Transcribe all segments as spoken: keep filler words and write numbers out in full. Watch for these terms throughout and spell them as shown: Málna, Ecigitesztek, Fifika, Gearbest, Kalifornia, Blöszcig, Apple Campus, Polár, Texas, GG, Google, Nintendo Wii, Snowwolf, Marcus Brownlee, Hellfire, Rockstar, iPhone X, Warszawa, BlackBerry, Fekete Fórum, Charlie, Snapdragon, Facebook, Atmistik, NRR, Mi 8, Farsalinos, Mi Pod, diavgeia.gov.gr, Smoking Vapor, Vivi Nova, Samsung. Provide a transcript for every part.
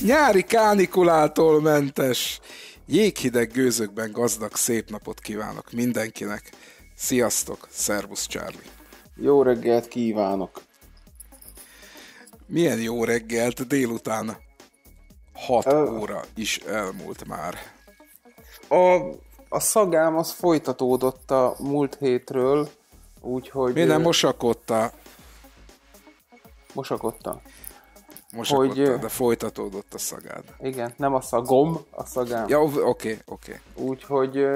Nyári kánikulától mentes, jéghideg gőzökben gazdag szép napot kívánok mindenkinek. Sziasztok, szervusz Charlie. Jó reggelt kívánok. Milyen jó reggelt, délután hat uh, óra is elmúlt már. A, a szagám az folytatódott a múlt hétről, úgyhogy... Miért nem mosakodta? Mosakodta. Mosakodta, hogy, de folytatódott a szagád. Igen, nem a szagom, a szagám. Ja, oké, oké. Okay. Úgyhogy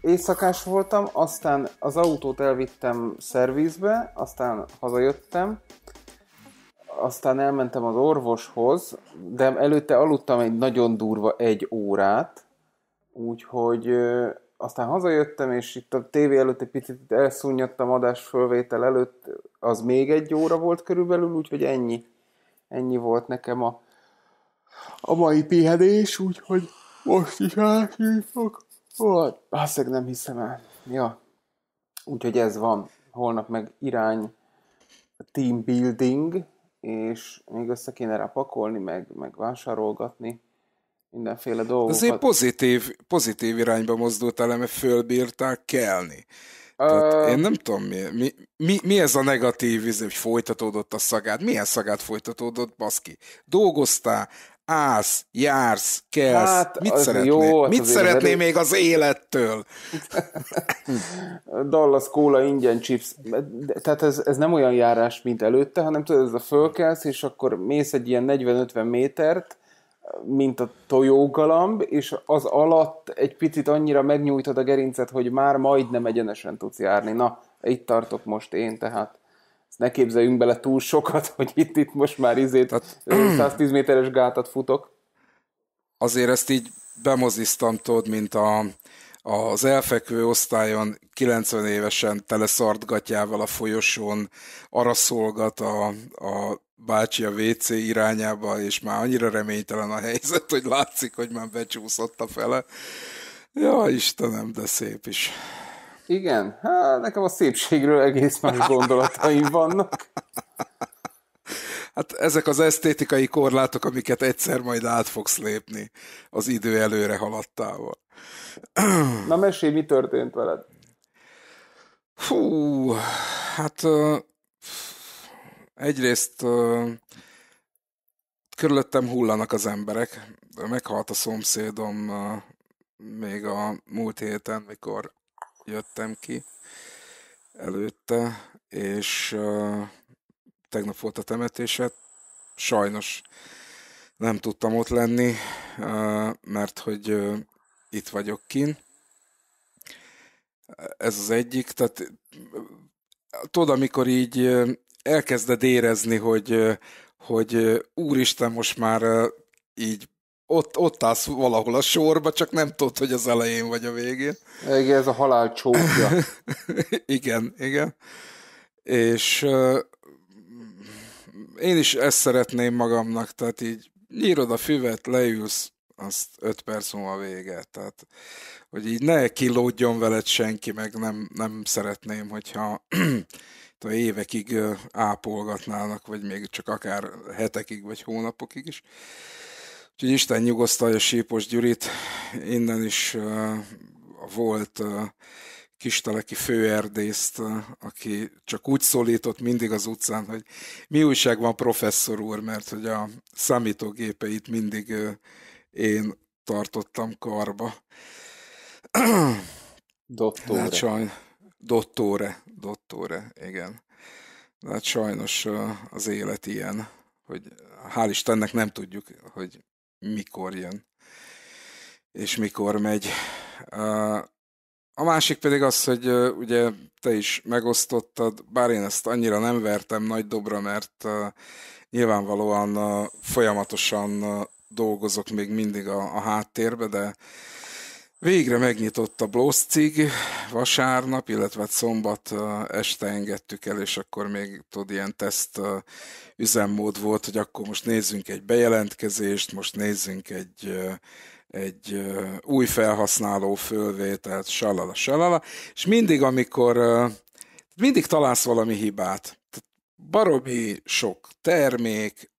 éjszakás voltam, aztán az autót elvittem szervizbe, aztán hazajöttem, aztán elmentem az orvoshoz, de előtte aludtam egy nagyon durva egy órát, úgyhogy ö, aztán hazajöttem, és itt a tévé előtt egy picit elszúnyadtam adás fölvétel előtt, az még egy óra volt körülbelül, úgyhogy ennyi. Ennyi volt nekem a, a mai pihenés, úgyhogy most is elhívok. Azt nem hiszem el. Ja. Úgyhogy ez van. Holnap meg irány team building, és még össze kéne rá pakolni, meg, meg vásárolgatni mindenféle dolgokat. Azért pozitív, pozitív irányba mozdult el, mert fölbírták kelni. Tehát én nem tudom, mi, mi, mi, mi ez a negatív, hogy folytatódott a szagád. Milyen szagád folytatódott, baszki? Dolgoztál, állsz, jársz, kelsz. Hát, mit szeretnél? Mit szeretnél még az élettől? Dallas kóla, ingyen chips. Tehát ez, ez nem olyan járás, mint előtte, hanem tudod, ez a fölkelsz, és akkor mész egy ilyen negyven-ötven métert, mint a tojógalamb, és az alatt egy picit annyira megnyújtod a gerincet, hogy már majdnem egyenesen tudsz járni. Na, itt tartok most én, tehát ezt ne képzeljünk bele túl sokat, hogy itt, itt most már izét száztíz méteres gátat futok. Azért ezt így bemoziztam, tudod, mint a, az elfekvő osztályon kilencven évesen teleszart gatyával a folyosón araszolgat a, a bácsi a vé cé irányába, és már annyira reménytelen a helyzet, hogy látszik, hogy már becsúszott a fele. Ja, Istenem, de szép is. Igen, hát nekem a szépségről egész más gondolataim vannak. Hát ezek az esztétikai korlátok, amiket egyszer majd át fogsz lépni az idő előre haladtával. Na mesélj, mi történt veled? Hú, hát... Uh... Egyrészt uh, körülöttem hullanak az emberek. Meghalt a szomszédom uh, még a múlt héten, mikor jöttem ki előtte, és uh, tegnap volt a temetése. Sajnos nem tudtam ott lenni, uh, mert hogy uh, itt vagyok kint. Ez az egyik, tehát tudod, amikor így... Uh, elkezded érezni, hogy, hogy úristen, most már így ott, ott állsz valahol a sorba, csak nem tudod, hogy az elején vagy a végén. Igen, ez a halál csókja. Igen, igen. És uh, én is ezt szeretném magamnak, tehát így nyírod a füvet, leülsz, azt öt perc múlva vége. Tehát, hogy így ne kilódjon veled senki, meg nem, nem szeretném, hogyha... évekig ápolgatnának, vagy még csak akár hetekig, vagy hónapokig is. Úgyhogy Isten nyugosztalja Sípos Gyurit. Innen is uh, volt uh, Kisteleki főerdészt, uh, aki csak úgy szólított mindig az utcán, hogy mi újság van, professzor úr, mert hogy a számítógépeit mindig uh, én tartottam karba. Doktore. Hát sajn... Dottore, dottore, igen. De hát sajnos az élet ilyen, hogy hál' Istennek nem tudjuk, hogy mikor jön, és mikor megy. A másik pedig az, hogy ugye te is megosztottad, bár én ezt annyira nem vertem nagy dobra, mert nyilvánvalóan folyamatosan dolgozok még mindig a, a háttérbe, de Végre megnyitott a Blöszcig vasárnap, illetve szombat este engedtük el, és akkor még tud ilyen teszt üzemmód volt, hogy akkor most nézzünk egy bejelentkezést, most nézzünk egy, egy új felhasználó fölvételt, salala, salala, és mindig, amikor mindig találsz valami hibát, baromi sok termék,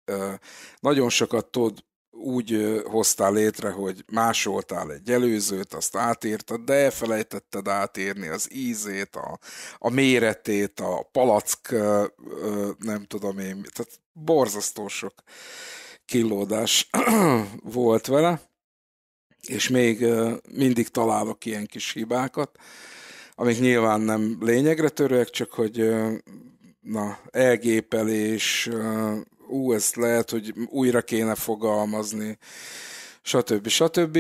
nagyon sokat tud, úgy hoztál létre, hogy másoltál egy előzőt, azt átírtad, de elfelejtetted átírni az ízét, a, a méretét, a palack, nem tudom én, tehát borzasztó sok kilódás volt vele, és még mindig találok ilyen kis hibákat, amik nyilván nem lényegre törőek, csak hogy na, elgépelés, ú, ezt lehet, hogy újra kéne fogalmazni, stb. stb.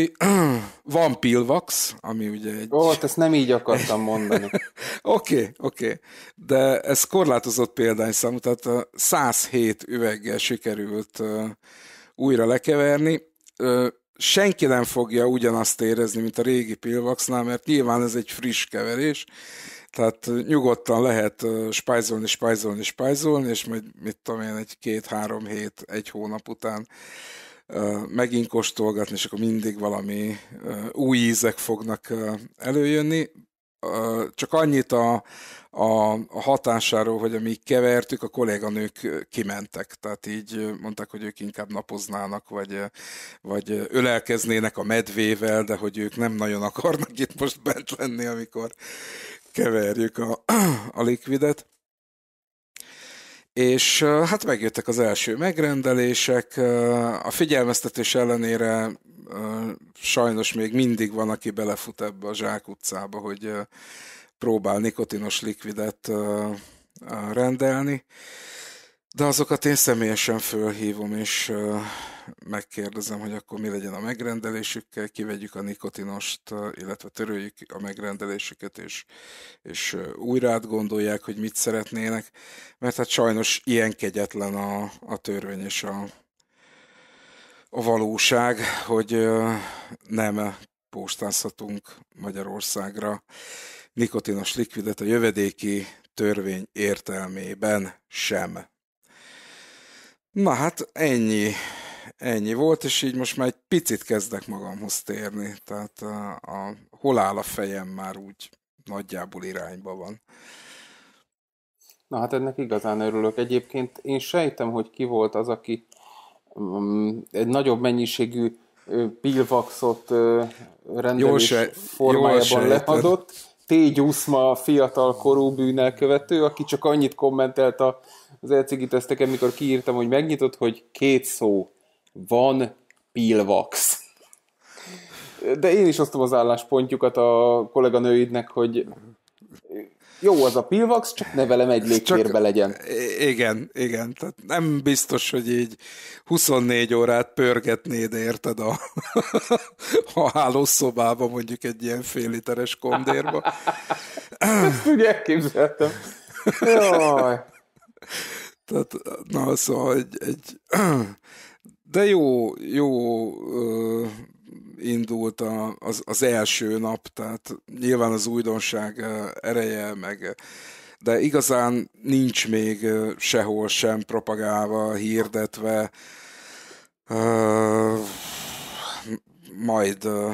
Van Pilvax, ami ugye egy... Ó, ezt nem így akartam mondani. Oké, oké, okay, okay. De ez korlátozott példányszámú, tehát száz hét üveggel sikerült újra lekeverni. Senki nem fogja ugyanazt érezni, mint a régi Pilvaxnál, mert nyilván ez egy friss keverés, tehát nyugodtan lehet spájzolni, spájzolni, spájzolni, és majd mit tudom én, egy két-három hét, egy hónap után megint kóstolgatni, és akkor mindig valami új ízek fognak előjönni. Csak annyit a, a, a hatásáról, hogy amíg kevertük, a kolléganők kimentek. Tehát így mondták, hogy ők inkább napoznának, vagy, vagy ölelkeznének a medvével, de hogy ők nem nagyon akarnak itt most bent lenni, amikor keverjük a, a likvidet. És hát megjöttek az első megrendelések. A figyelmeztetés ellenére sajnos még mindig van, aki belefut ebbe a zsákutcába, hogy próbál nikotinos likvidet rendelni. De azokat én személyesen fölhívom, és megkérdezem, hogy akkor mi legyen a megrendelésükkel, kivegyük a nikotinost, illetve töröljük a megrendelésüket, és, és újra átgondolják, hogy mit szeretnének, mert hát sajnos ilyen kegyetlen a, a törvény és a, a valóság, hogy nem postázhatunk Magyarországra nikotinos likvidet a jövedéki törvény értelmében sem. Na hát ennyi, ennyi volt, és így most már egy picit kezdek magamhoz térni, tehát a, a, hol áll a fejem már úgy nagyjából irányba van. Na hát ennek igazán örülök. Egyébként én sejtem, hogy ki volt az, aki um, egy nagyobb mennyiségű Pilvaxot uh, rendelés se, formájában leadott. Tégyúszma fiatal korú bűnelkövető, aki csak annyit kommentelt a az ecigi teszteken, mikor kiírtam, hogy megnyitott, hogy két szó. Van Pilvax. De én is osztom az álláspontjukat a kolléganőidnek, hogy jó az a Pilvax, csak ne velem egy légtérbe legyen. Igen, igen. Tehát nem biztos, hogy így huszonnégy órát pörgetnéd, érted, a, a hálószobába, mondjuk egy ilyen fél literes kondérba. Ezt ugye elképzeltem. Jaj. Tehát, na, szóval egy, egy... De jó, jó ö, indult a, az, az első nap, tehát nyilván az újdonság ereje, meg, de igazán nincs még sehol sem propagálva, hirdetve, ö, majd ö,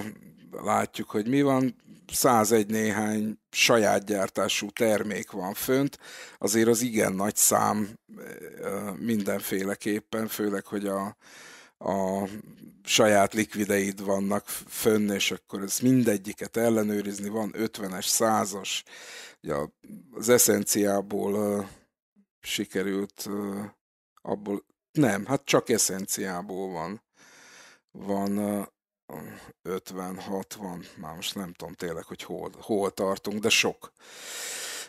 látjuk, hogy mi van. százegy néhány saját gyártású termék van fönt, azért az igen nagy szám mindenféleképpen, főleg, hogy a, a saját likvideid vannak fönn, és akkor ez mindegyiket ellenőrizni, van ötvenes, százas, az eszenciából sikerült, abból nem, hát csak eszenciából van, van ötven hatvan, már most nem tudom tényleg, hogy hol, hol tartunk, de sok.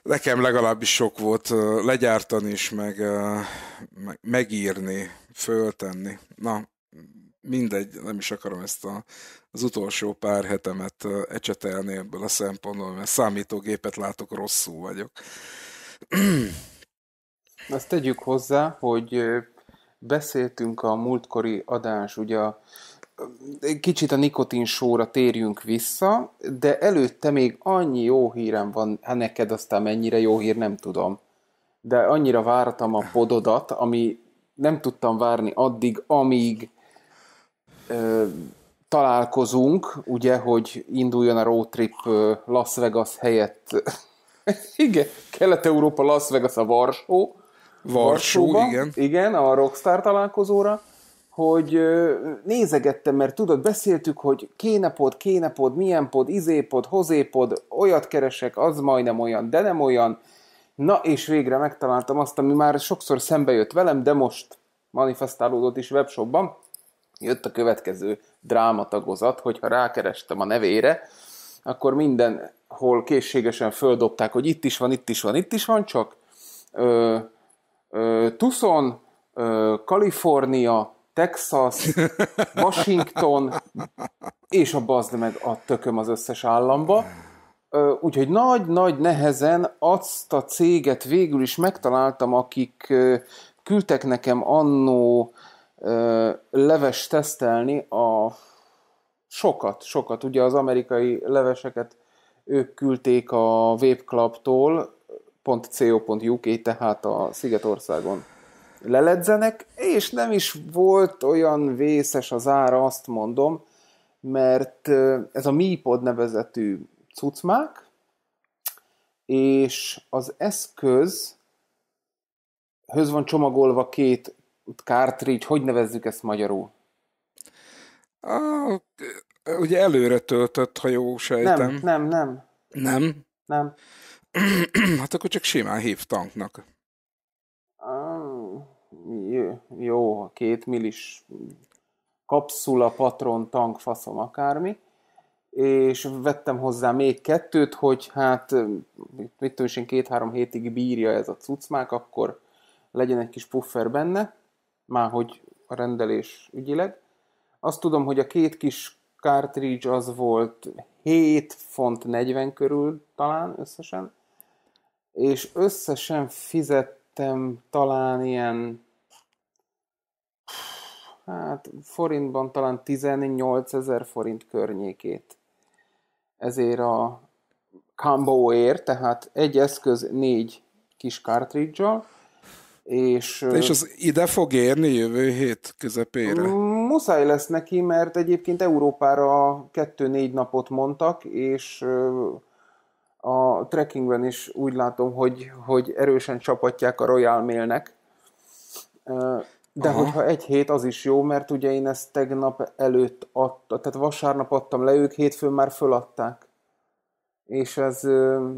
Nekem legalábbis sok volt legyártani is, meg, meg megírni, föltenni. Na, mindegy, nem is akarom ezt a, az utolsó pár hetemet ecsetelni ebből a szempontból, mert számítógépet látok, rosszul vagyok. Azt tegyük hozzá, hogy Beszéltünk a múltkori adás, ugye a, kicsit a nikotinsóra térjünk vissza, de előtte még annyi jó hírem van, hát neked aztán mennyire jó hír, nem tudom. De annyira vártam a pododat, ami nem tudtam várni addig, amíg ö, találkozunk, ugye, hogy induljon a road trip Las Vegas helyett. Igen, Kelet-Európa, Las Vegas a Varsó. Varsó, igen. Igen, a Rockstar találkozóra, hogy nézegettem, mert tudod, beszéltük, hogy kéne pod, kéne pod, milyen pod, izé pod, hozé pod, olyat keresek, az majdnem olyan, de nem olyan. Na, és végre megtaláltam azt, ami már sokszor szembe jött velem, de most manifestálódott is webshopban. Jött a következő drámatagozat, hogyha rákerestem a nevére, akkor mindenhol készségesen földobták, hogy itt is van, itt is van, itt is van, csak ö, ö, Tucson, ö, Kalifornia, Texas, Washington, és a bazd meg a tököm az összes államba. Úgyhogy nagy-nagy nehezen azt a céget végül is megtaláltam, akik küldtek nekem annó leves tesztelni a sokat, sokat. Ugye az amerikai leveseket ők küldték a Vape Club-tól, .co.uk, tehát a Szigetországon leledzenek, és nem is volt olyan vészes az ára, azt mondom, mert ez a Mi Pod nevezetű cucmák, és az eszköz höz van csomagolva két cartridge, hogy nevezzük ezt magyarul? Ah, ugye előre töltött, ha jó sejtem. Nem, nem, nem. Nem? Nem. Hát akkor csak simán hív tanknak. Ah, jó, a két millis kapszula, patron, tank, faszom, akármi. És vettem hozzá még kettőt, hogy hát mit tudom én, két-három hétig bírja ez a cucmák, akkor legyen egy kis puffer benne, márhogy a rendelés ügyileg. Azt tudom, hogy a két kis cartridge az volt hét font negyven körül talán összesen, és összesen fizettem talán ilyen, hát forintban talán tizennyolcezer forint környékét. Ezért a comboért, tehát egy eszköz négy kis cartridge-al, és... És az ide fog érni jövő hét közepére? Muszáj lesz neki, mert egyébként Európára kettő-négy napot mondtak, és a trekkingben is úgy látom, hogy, hogy erősen csapatják a Royal Mail-nek. De aha, hogyha egy hét, az is jó, mert ugye én ezt tegnap előtt adtam, tehát vasárnap adtam le, ők hétfőn már föladták. És ez ö,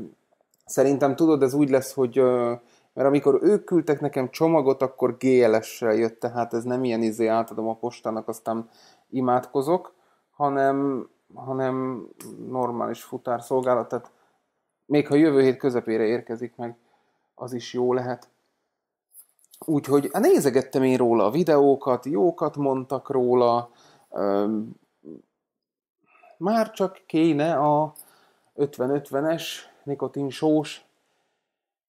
szerintem tudod, ez úgy lesz, hogy ö, mert amikor ők küldtek nekem csomagot, akkor gé el essel jött, tehát ez nem ilyen izé átadom a postának, aztán imádkozok, hanem, hanem normális futárszolgálat, tehát még ha jövő hét közepére érkezik meg, az is jó lehet. Úgyhogy nézegettem én róla a videókat, jókat mondtak róla, öm, már csak kéne a ötven-ötvenes nikotinsós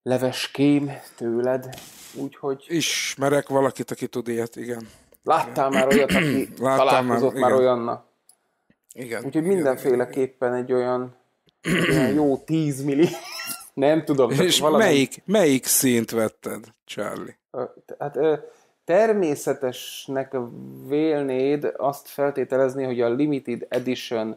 leveském tőled, úgyhogy... Ismerek valakit, aki tud ilyet, igen. Láttál igen. már olyat, aki Láttam találkozott már, már olyannak. Igen. Úgyhogy igen, mindenféleképpen igen. egy olyan, olyan jó tíz milli... Nem tudom. És valami... melyik, melyik színt vetted, Charlie? Hát természetesnek vélnéd azt feltételezni, hogy a limited edition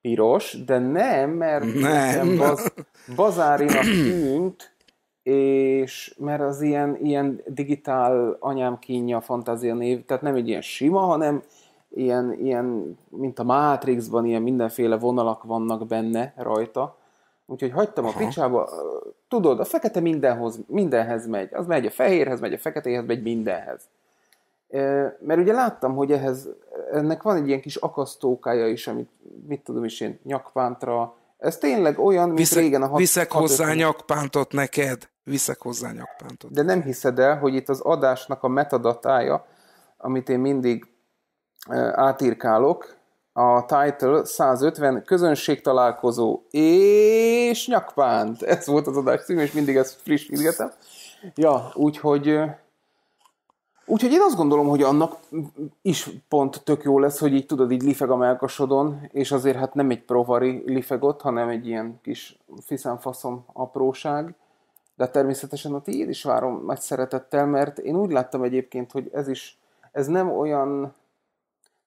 piros, de nem, mert nem. Baz, bazárinak tűnt, és mert az ilyen, ilyen digitál anyám kínja fantázia név, tehát nem egy ilyen sima, hanem ilyen, ilyen mint a Matrixban, ilyen mindenféle vonalak vannak benne rajta. Úgyhogy hagytam a Aha. picsába, tudod, a fekete mindenhoz, mindenhez megy, az megy a fehérhez, megy a feketéhez, megy mindenhez. Mert ugye láttam, hogy ehhez, ennek van egy ilyen kis akasztókája is, amit mit tudom is én, nyakpántra, ez tényleg olyan, mint viszek, régen a hat, viszek hat, hozzá öt, nyakpántot neked, viszek hozzá nyakpántot. De nem hiszed el, hogy itt az adásnak a metadatája, amit én mindig átírkálok, a title száz ötven közönségtalálkozó és nyakpánt. Ez volt az adás cím, és mindig ezt frissítgetem. Ja, úgyhogy Úgyhogy én azt gondolom, hogy annak is pont tök jó lesz, hogy így tudod, így lifeg a melkasodon, és azért hát nem egy provari lifegot, hanem egy ilyen kis fiszánfaszom apróság. De természetesen a tiéd is várom nagy szeretettel, mert én úgy láttam egyébként, hogy ez is, ez nem olyan,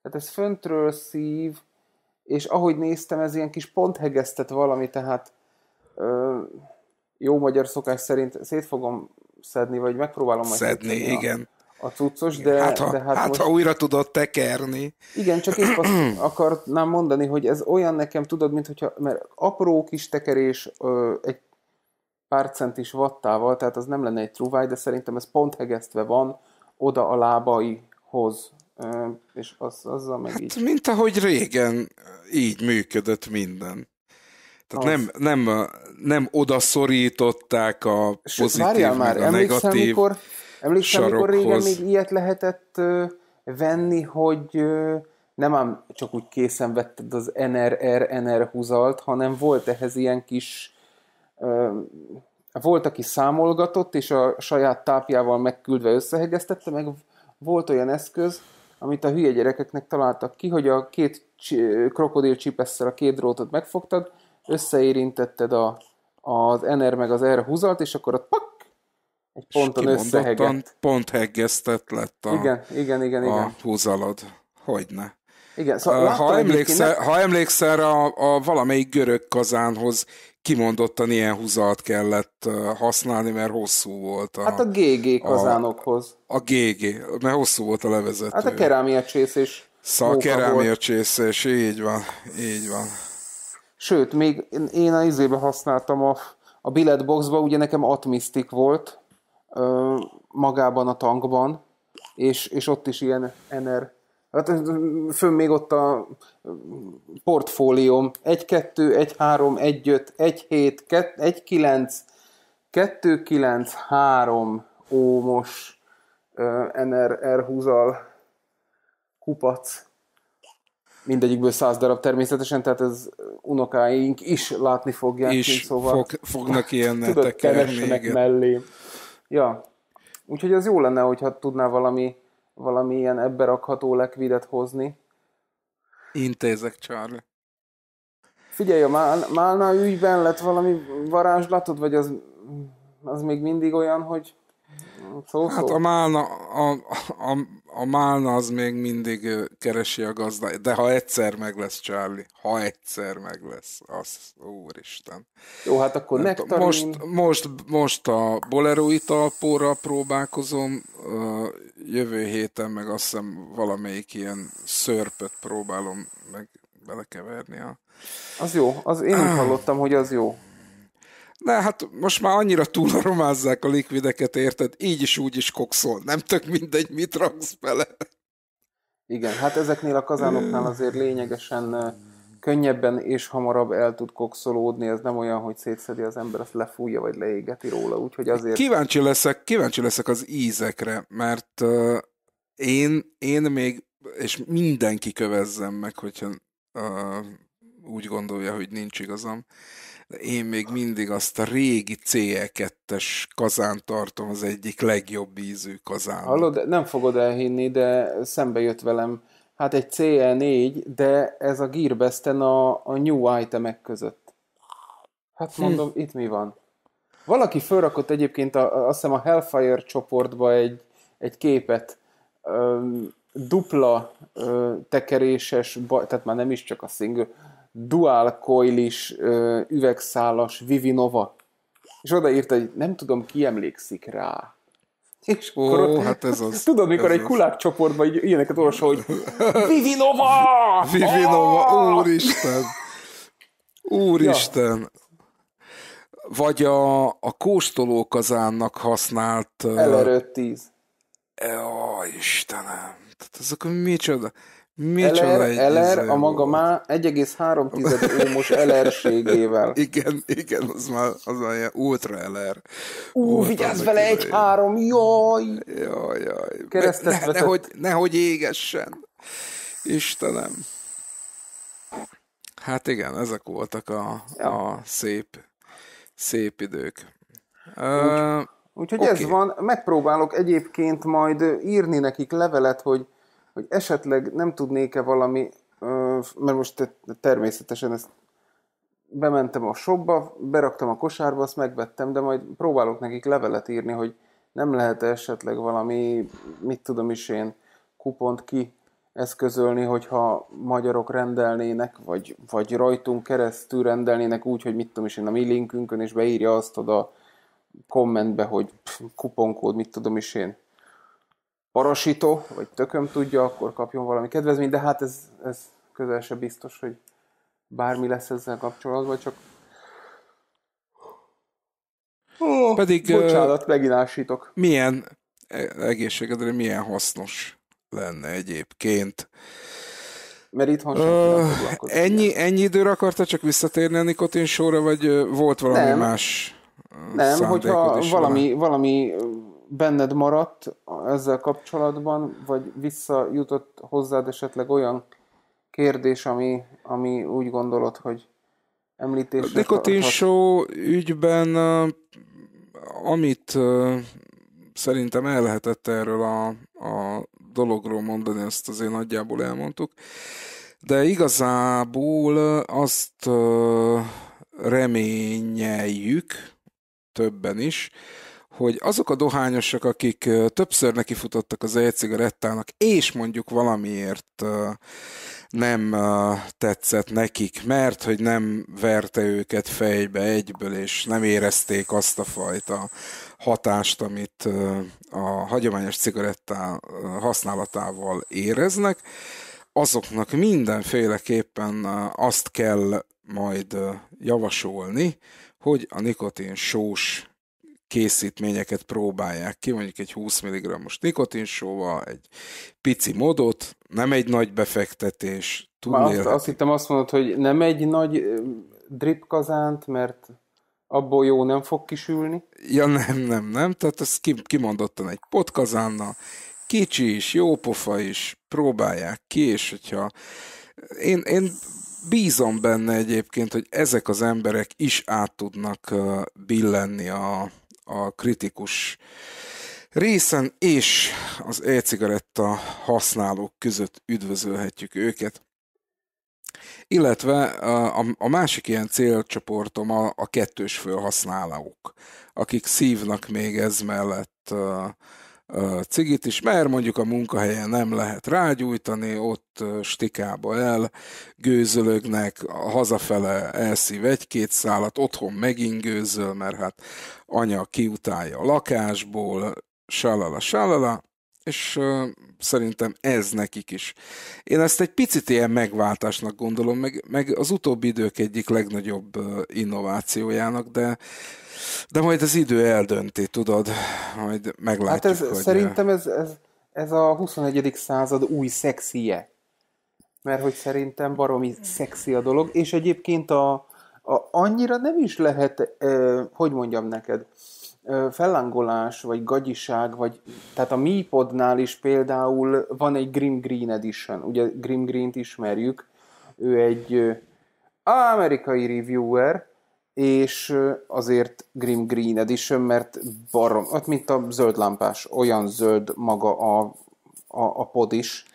tehát ez föntről szív, és ahogy néztem, ez ilyen kis ponthegesztett valami, tehát ö, jó magyar szokás szerint szét fogom szedni, vagy megpróbálom majd szedni, igen. A, a cuccos, de hát, ha, de hát, hát most, ha újra tudod tekerni. Igen, csak épp azt akarnám mondani, hogy ez olyan nekem, tudod, mint hogyha, mert apró kis tekerés ö, egy pár centis wattával, tehát az nem lenne egy truváj, de szerintem ez pont hegesztve van oda a lábaihoz. És az, azzal meg hát, így. Mint ahogy régen így működött minden. Tehát nem, nem, nem odaszorították a pozitív, várjál már, meg a emlékszem, negatív mikor, emlékszem, sarokhoz. Emlékszem, régen még ilyet lehetett ö, venni, hogy ö, nem ám csak úgy készen vetted az en er er en er húzalt, hanem volt ehhez ilyen kis volt, aki számolgatott, és a saját tápjával megküldve összehegeztette, meg volt olyan eszköz, amit a hülye gyerekeknek találtak ki, hogy a két krokodil csipesszel a két drótot megfogtad, összeérintetted a, az en er meg az er húzalt, és akkor ott pak, egy ponton összehegett. Pont heggeztet lett a, igen, igen, igen, igen. a húzalad. Hogyne. Igen, szóval uh, ha, emlékszel, ha emlékszel, a, a valamelyik görög kazánhoz kimondottan ilyen húzalt kellett használni, mert hosszú volt. A, hát a gé gé kazánokhoz. A, a gé gé, mert hosszú volt a levezető. Hát a kerámia csészés. Szóval a kerámia csészés, így van, így van. Sőt, még én a izébe használtam a, a billetboxba, ugye nekem Atmistik volt ö, magában a tankban, és, és ott is ilyen en er. Hát fönn még ott a portfólióm egy kettő, egy három, egy öt, egy hét, egy kilenc, kettő kilenc, három ómos en er er húzal kupac. Mindegyikből száz darab természetesen, tehát ez unokáink is látni fogják. És szóval fog, fognak ilyennel tekerni mellé. Ja. Úgyhogy az jó lenne, hogyha tudnál valami valami ilyen ebbe rakható lekvidet hozni. Intézek, Charlie. Figyelj, a Málna ügyben lett valami varázslatod, vagy az, az még mindig olyan, hogy szó-szó? Hát a Málna, a, a, a Málna az még mindig keresi a gazdát, de ha egyszer meg lesz, Charlie, ha egyszer meg lesz, az úristen. Jó, hát akkor nektarin. Most, most, most a Bolero italporral próbálkozom, jövő héten meg azt hiszem valamelyik ilyen szörpöt próbálom meg belekeverni. A... Az jó, az én is hallottam, hogy az jó. De hát most már annyira túlromázzák a likvideket, érted? Így is úgy is kokszol, nem tök mindegy, mit raksz bele. Igen, hát ezeknél a kazánoknál azért lényegesen könnyebben és hamarabb el tud kokszolódni, ez nem olyan, hogy szétszedi az ember, azt lefújja vagy leégeti róla, úgyhogy azért... Kíváncsi leszek, kíváncsi leszek az ízekre, mert uh, én, én még, és mindenki kövezzem meg, hogyha uh, úgy gondolja, hogy nincs igazam, de én még mindig azt a régi cé e kettes kazánt tartom az egyik legjobb ízű kazán. Hallod, nem fogod elhinni, de szembe jött velem, hát egy cé e négy, de ez a Gearbestben a, a new itemek között. Hát mondom, hm. itt mi van? Valaki felrakott egyébként a, azt hiszem a Hellfire csoportba egy, egy képet, öm, dupla öm, tekeréses, tehát már nem is csak a single, dual coilis öm, üvegszálas Vivi Nova. És odaírta, hogy nem tudom, ki emlékszik rá. És ó, ott, hát ez az. Tudod, mikor egy kulák csoportban így ilyeneket olvasol, hogy Vivi Nova! Vivi Nova, úristen! Úristen! Ja. Vagy a, a kóstolókazánnak hasnált... el er ötszáztíz. Ó, Istenem! Tehát azok micsoda... micsoda el er, el er a maga már egy egész három ómos el er-ségével. Igen, igen, az már, az már ilyen ultra el er. Ú, vigyázz vele, egy három, jaj! Jaj, jaj. Keresztet ne, nehogy, nehogy égessen. Istenem. Hát igen, ezek voltak a, ja. a szép, szép idők. Úgy, uh, Úgyhogy okay. ez van, megpróbálok egyébként majd írni nekik levelet, hogy, hogy esetleg nem tudnék-e valami, mert most természetesen ezt bementem a shopba, beraktam a kosárba, azt megvettem, de majd próbálok nekik levelet írni, hogy nem lehet esetleg valami, mit tudom is én, kupont ki eszközölni, hogyha magyarok rendelnének, vagy, vagy rajtunk keresztül rendelnének úgy, hogy mit tudom is én, a mi linkünkön, és beírja azt oda kommentbe, hogy pff, kuponkód, mit tudom is én, parasító, vagy tököm tudja, akkor kapjon valami kedvezményt, de hát ez, ez közel se biztos, hogy bármi lesz ezzel kapcsolatban, csak oh, pedig, bocsánat, uh, megint ásítok. Milyen egészségedre milyen hasznos lenne egyébként. Mert itthon sem uh, ennyi, ennyi időre akartad csak visszatérni a nikotinsóra, vagy volt valami nem. más Nem, hogyha valami, valami benned maradt ezzel kapcsolatban, vagy visszajutott hozzád esetleg olyan kérdés, ami, ami úgy gondolod, hogy említésre... A nikotinsó ügyben, amit szerintem el lehetett erről a, a dologról mondani, ezt azért nagyjából elmondtuk, de igazából azt reményeljük többen is, hogy azok a dohányosok, akik többször nekifutottak az e-cigarettának, és mondjuk valamiért nem tetszett nekik, mert hogy nem verte őket fejbe egyből, és nem érezték azt a fajta hatást, amit a hagyományos cigarettá használatával éreznek, azoknak mindenféleképpen azt kell majd javasolni, hogy a nikotinsós készítményeket próbálják ki, mondjuk egy húsz milligrammos nikotinsóval, egy pici modot, nem egy nagy befektetés. Azt, azt hittem azt mondod, hogy nem egy nagy drip kazánt, mert abból jó nem fog kisülni. Ja nem, nem, nem, tehát ez kimondottan egy podkazánnal, kicsi is, jó pofa is, próbálják ki, és hogyha én... én bízom benne egyébként, hogy ezek az emberek is át tudnak billenni a, a kritikus részen, és az e-cigaretta használók között üdvözölhetjük őket. Illetve a, a másik ilyen célcsoportom a, a kettős fölhasználók, akik szívnak még ez mellett cigit is, mert mondjuk a munkahelyen nem lehet rágyújtani, ott stikába elgőzölögnek, hazafele elszív egy-két szálat, otthon megingőzöl, mert hát anya kiutálja a lakásból, salala, salala, és uh, szerintem ez nekik is. Én ezt egy picit ilyen megváltásnak gondolom, meg, meg az utóbbi idők egyik legnagyobb innovációjának, de De majd az idő eldönti, tudod, majd meglátjuk, hát ez, hogy... Szerintem ez, ez, ez a huszonegyedik század új szexije. Mert hogy szerintem baromi szexi a dolog, és egyébként a, a annyira nem is lehet, eh, hogy mondjam neked, eh, fellángolás, vagy gagyiság, vagy... Tehát a Mi Podnál is például van egy Grimm Green Edition. Ugye Grimm Green-t ismerjük, ő egy eh, amerikai reviewer, és azért Grimm Green Edition, mert barom, ott mint a zöld lámpás, olyan zöld maga a, a, a pod is,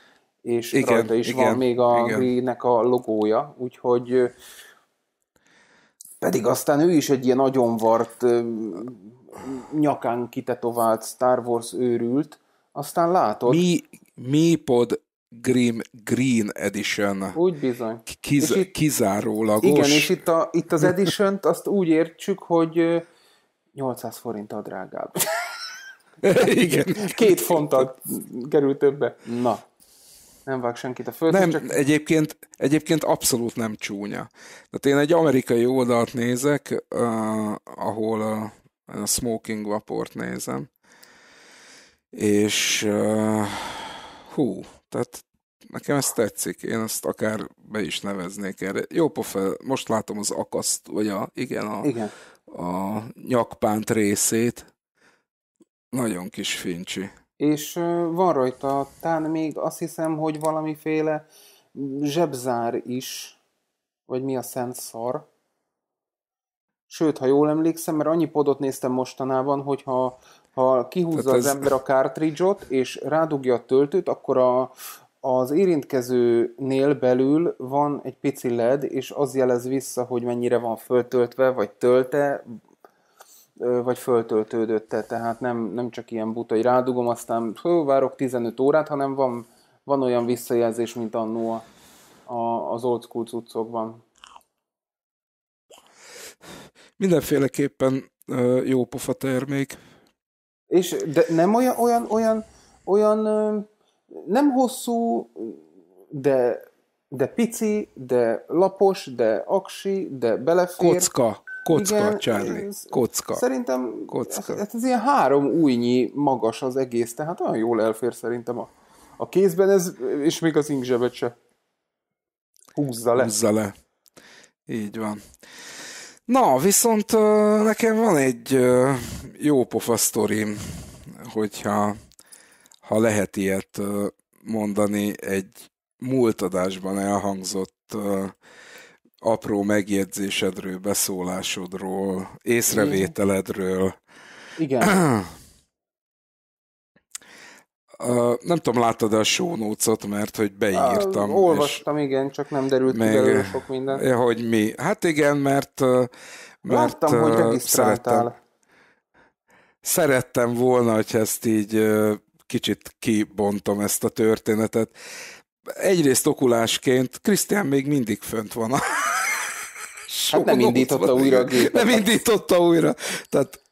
és igen, rajta is igen, van még a Greennek a logója, úgyhogy pedig aztán ő is egy ilyen agyonvart, nyakán kitetovált Star Wars őrült, aztán látod... Mi, mi pod... Grimm Green Edition. Úgy bizony. Kiz- itt, kizárólagos. Igen, és itt, a, itt az Edition-t azt úgy értsük, hogy nyolcszáz forinttal drágább. Igen. Két fonttal került többe. Na, nem vág senkit a földre. Nem, csak... egyébként, egyébként abszolút nem csúnya. Tehát én egy amerikai oldalt nézek, uh, ahol a, a Smoking Vaport nézem. És uh, hú, tehát nekem ez tetszik, én ezt akár be is neveznék erre. Jó pofa, most látom az akaszt, vagy a, igen, a, igen. a nyakpánt részét. Nagyon kis fincsi. És van rajta, tán még azt hiszem, hogy valamiféle zsebzár is, vagy mi a szent szar. Sőt, ha jól emlékszem, mert annyi podot néztem mostanában, hogy ha, ha kihúzza ez... az ember a cartridge-ot és rádugja a töltőt, akkor a, az érintkezőnél belül van egy pici el é dé, és az jelez vissza, hogy mennyire van föltöltve, vagy tölte, vagy föltöltődötte. Tehát nem, nem csak ilyen buta, hogy rádugom, aztán hő, várok tizenöt órát, hanem van, van olyan visszajelzés, mint annó az old school cuccokban. Mindenféleképpen uh, jó pofa termék. És de nem olyan, olyan, olyan, olyan uh, nem hosszú, de, de pici, de lapos, de aksi, de belefér. Kocka, kocka, igen, Charlie, ez, kocka. Szerintem kocka. Ez, ez ilyen három ujjnyi magas az egész, tehát olyan jól elfér szerintem a, a kézben, ez, és még az inkzsebet se húzza le. Húzza le. Így van. Na, viszont nekem van egy jó pofa sztorim, hogyha ha lehet ilyet mondani, egy múlt adásban elhangzott apró megjegyzésedről, beszólásodról, észrevételedről. Igen. Nem tudom, láttad-e a show notes-ot, mert hogy beírtam. Á, olvastam, igen, csak nem derült meg, ki belőle sok minden. Hogy mi? Hát igen, mert, mert láttam, hogy regisztráltál. Szerettem, szerettem volna, hogy ezt így kicsit kibontom ezt a történetet. Egyrészt okulásként, Krisztián még mindig fönt van a show hát nem notes-ban. Indította újra a gépet. Nem indította újra. Tehát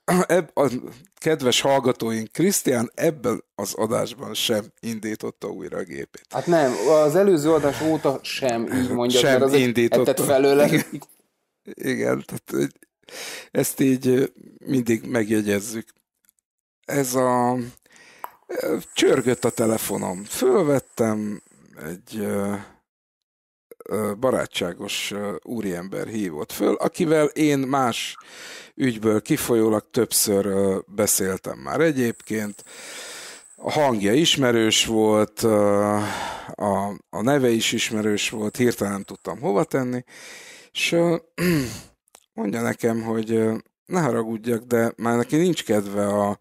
a kedves hallgatóink, Krisztián ebben az adásban sem indította újra a gépét. Hát nem, az előző adás óta sem, így mondja. Sem mert indította. Ettett felőle. Igen, igen, tehát ezt így mindig megjegyezzük. Ez a... Csörgött a telefonom. Fölvettem, egy barátságos úriember hívott föl, akivel én más ügyből kifolyólag többször beszéltem már egyébként. A hangja ismerős volt, a, a neve is ismerős volt, hirtelen nem tudtam hova tenni, és mondja nekem, hogy ne haragudjak, de már neki nincs kedve a,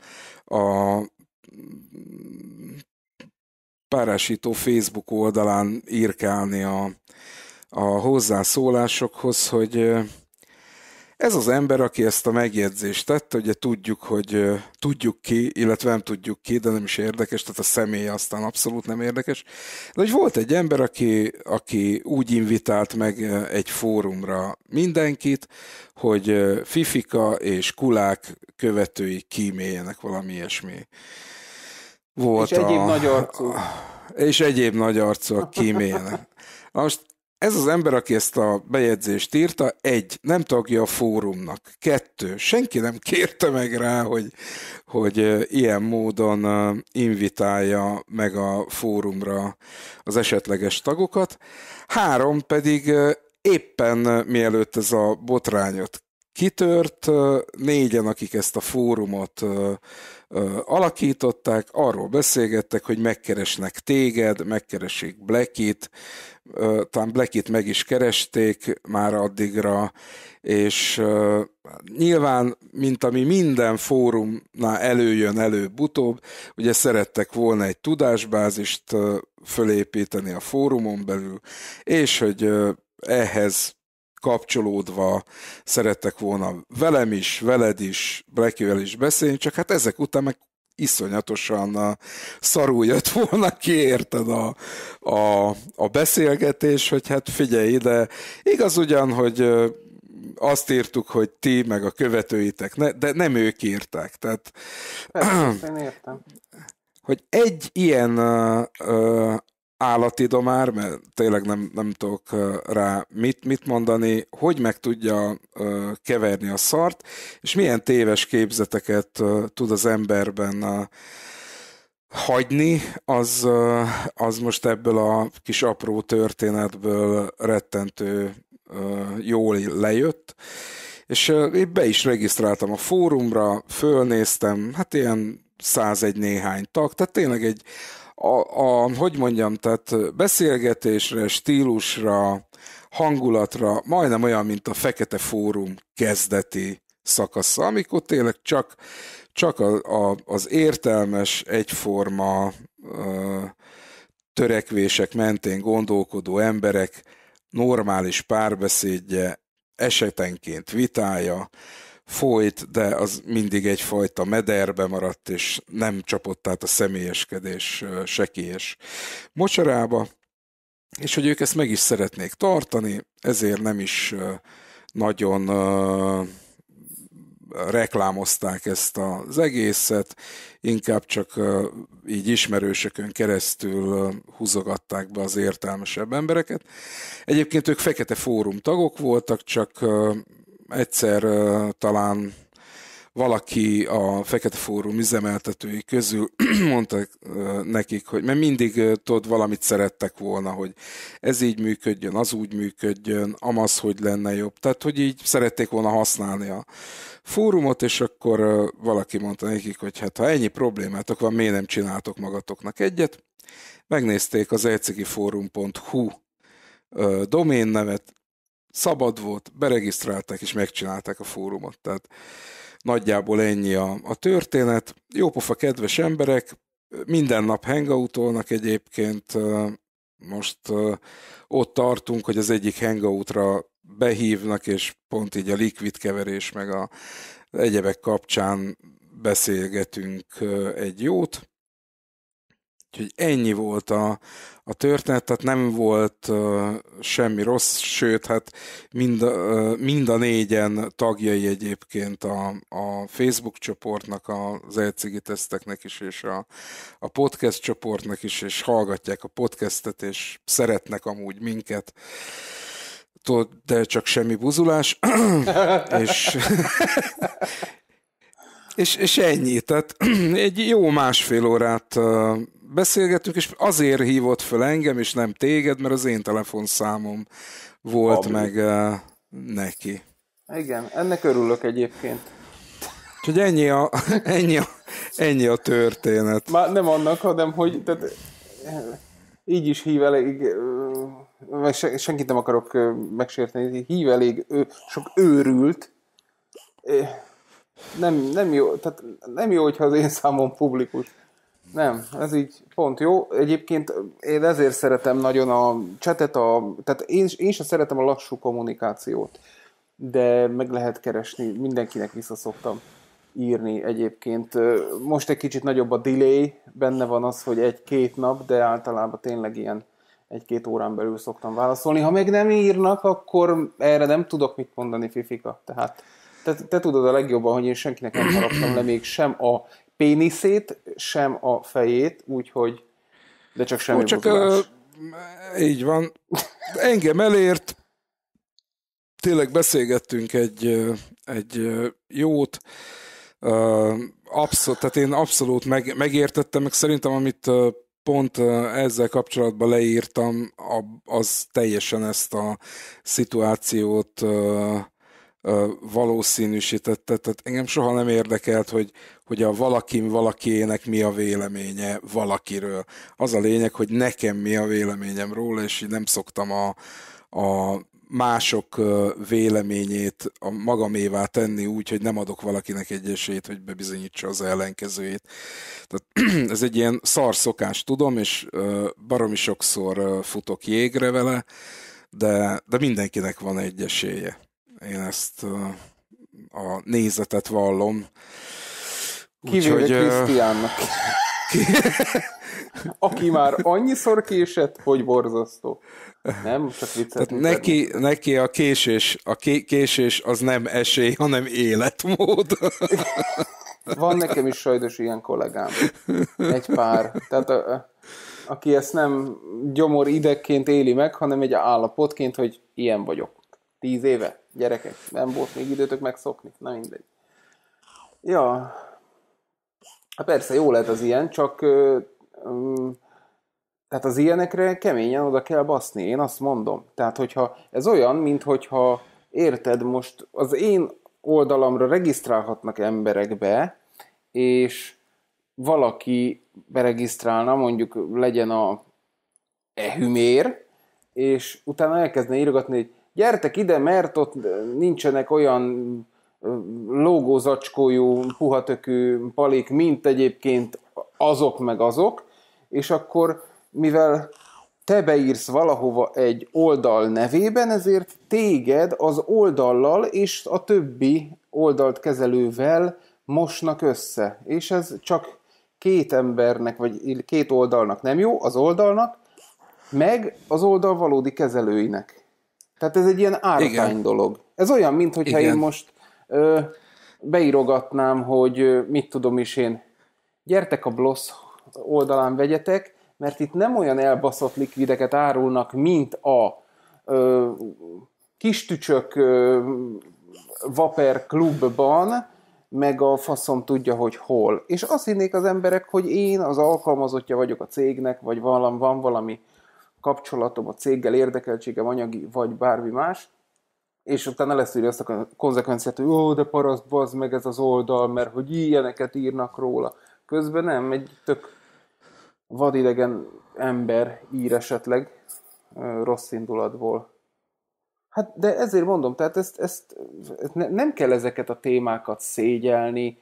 a Párásító Facebook oldalán írkálni a, a hozzászólásokhoz, hogy ez az ember, aki ezt a megjegyzést tett, ugye tudjuk, hogy tudjuk ki, illetve nem tudjuk ki, de nem is érdekes, tehát a személy aztán abszolút nem érdekes. De hogy volt egy ember, aki, aki úgy invitált meg egy fórumra mindenkit, hogy Fifika és Kulák követői kíméljenek, valami ilyesmi. Volt és egyéb a, nagy arcú. És egyéb nagy arcúak kímélnek. Na most ez az ember, aki ezt a bejegyzést írta, egy, nem tagja a fórumnak, kettő, senki nem kérte meg rá, hogy, hogy ilyen módon invitálja meg a fórumra az esetleges tagokat, három pedig éppen mielőtt ez a botrányot kitört, négyen, akik ezt a fórumot alakították, arról beszélgettek, hogy megkeresnek téged, megkeresik Blackit, talán Blackit meg is keresték már addigra, és nyilván, mint ami minden fórumnál előjön előbb-utóbb, ugye szerettek volna egy tudásbázist fölépíteni a fórumon belül, és hogy ehhez kapcsolódva szerettek volna velem is, veled is, Blackivel is beszélni, csak hát ezek után meg iszonyatosan szarul jött volna ki, érted a, a, a beszélgetés, hogy hát figyelj ide, igaz ugyan, hogy azt írtuk, hogy ti meg a követőitek, ne, de nem ők írták. Tehát, persze, én értem. Hogy egy ilyen uh, állati domár, mert tényleg nem, nem tudok rá mit, mit mondani, hogy meg tudja keverni a szart, és milyen téves képzeteket tud az emberben hagyni, az, az most ebből a kis apró történetből rettentő jól lejött. És én be is regisztráltam a fórumra, fölnéztem, hát ilyen százegy néhány tag, tehát tényleg egy a, a, hogy mondjam, tehát beszélgetésre, stílusra, hangulatra majdnem olyan, mint a Fekete Fórum kezdeti szakasza, amikor tényleg csak, csak a, a, az értelmes, egyforma ö, törekvések mentén gondolkodó emberek normális párbeszédje, esetenként vitája folyt, de az mindig egyfajta mederbe maradt, és nem csapott át a személyeskedés sekélyes mocsarába, és hogy ők ezt meg is szeretnék tartani, ezért nem is nagyon uh, reklámozták ezt az egészet, inkább csak uh, így ismerősökön keresztül uh, húzogatták be az értelmesebb embereket. Egyébként ők Fekete Fórum tagok voltak, csak uh, egyszer uh, talán valaki a Fekete Fórum üzemeltetői közül mondta nekik, hogy mert mindig tudod, valamit szerettek volna, hogy ez így működjön, az úgy működjön, amaz, hogy lenne jobb. Tehát, hogy így szerették volna használni a fórumot, és akkor valaki mondta nekik, hogy hát ha ennyi problémátok van, miért nem csináltok magatoknak egyet? Megnézték az e cigi forum pont hu doménnevet, szabad volt, beregisztrálták és megcsinálták a fórumot. Tehát nagyjából ennyi a, a történet. Jópofa kedves emberek, minden nap hangoutolnak egyébként. Most ott tartunk, hogy az egyik hangoutra behívnak, és pont így a liquid keverés meg a egyebek kapcsán beszélgetünk egy jót. Úgyhogy ennyi volt a, a történet, tehát nem volt uh, semmi rossz, sőt, hát mind, uh, mind a négyen tagjai egyébként a, a Facebook csoportnak, az elcigi teszteknek is, és a, a podcast csoportnak is, és hallgatják a podcastet, és szeretnek amúgy minket. Tudod, de csak semmi buzulás. és... és, és ennyi, tehát egy jó másfél órát... Uh, beszélgettünk, és azért hívott föl engem, és nem téged, mert az én telefonszámom volt Abli. Meg uh, neki. Igen, ennek örülök egyébként. Úgyhogy ennyi a, ennyi a, ennyi a történet. Már nem annak, hanem, hogy tehát, így is hív elég, se, senkit nem akarok megsérteni, hív elég ő, sok őrült. Nem, nem jó, tehát nem jó, hogyha az én számom publikus. Nem, ez így pont jó. Egyébként én ezért szeretem nagyon a csetet, a, tehát én, én sem szeretem a lassú kommunikációt, de meg lehet keresni, mindenkinek vissza szoktam írni egyébként. Most egy kicsit nagyobb a delay, benne van az, hogy egy-két nap, de általában tényleg ilyen egy-két órán belül szoktam válaszolni. Ha meg nem írnak, akkor erre nem tudok mit mondani, Fifika. Tehát te, te tudod a legjobban, hogy én senkinek nem haraptam le még sem a péniszét, sem a fejét, úgyhogy, de csak semmi csak, buzulás. Uh, így van. Engem elért. Tényleg beszélgettünk egy, egy jót. Uh, abszol, tehát én abszolút meg, megértettem, meg szerintem, amit pont ezzel kapcsolatban leírtam, az teljesen ezt a szituációt uh, valószínűsítette, tehát engem soha nem érdekelt, hogy, hogy a valakim valakiének mi a véleménye valakiről. Az a lényeg, hogy nekem mi a véleményem róla, és így nem szoktam a, a mások véleményét a magamévá tenni úgy, hogy nem adok valakinek egy esélyt, hogy bebizonyítsa az ellenkezőjét. Tehát ez egy ilyen szar szokás, tudom, és baromi sokszor futok jégre vele, de, de mindenkinek van egy esélye. Én ezt a nézetet vallom. Kivéve Krisztiánnak. Ki... Aki már annyiszor késett, hogy borzasztó. Nem? Csak viccet. Neki, neki a késés, a ké- késés az nem esély, hanem életmód. Van nekem is sajnos ilyen kollégám. Egy pár. Tehát a, a, aki ezt nem gyomor idegként éli meg, hanem egy állapotként, hogy ilyen vagyok. Tíz éve. Gyerekek, nem volt még időtök megszokni. Na mindegy. Ja. Hát persze, jó lehet az ilyen, csak ö, ö, tehát az ilyenekre keményen oda kell baszni. Én azt mondom. Tehát, hogyha ez olyan, mint hogyha érted, most az én oldalamra regisztrálhatnak emberek be, és valaki beregisztrálna, mondjuk legyen a e-hümér, és utána elkezdne írgatni, hogy gyertek ide, mert ott nincsenek olyan lógózacskójú, puhatökű palik, mint egyébként azok meg azok, és akkor mivel te beírsz valahova egy oldal nevében, ezért téged az oldallal és a többi oldalt kezelővel mosnak össze. És ez csak két embernek, vagy két oldalnak nem jó, az oldalnak, meg az oldal valódi kezelőinek. Tehát ez egy ilyen ártány dolog. Ez olyan, mintha én most ö, beírogatnám, hogy mit tudom is én, gyertek a Blösz oldalán vegyetek, mert itt nem olyan elbaszott likvideket árulnak, mint a ö, kistücsök ö, Vaper klubban, meg a faszom tudja, hogy hol. És azt hinnék az emberek, hogy én az alkalmazottja vagyok a cégnek, vagy valam, van valami kapcsolatom a céggel, érdekeltségem, anyagi, vagy bármi más, és utána leszűrje azt a konzekvenciát, hogy ó, de paraszt, bazd meg ez az oldal, mert hogy ilyeneket írnak róla. Közben nem, egy tök vadidegen ember ír esetleg rossz indulatból. Hát, de ezért mondom, tehát ezt, ezt, ezt ne, nem kell ezeket a témákat szégyelni,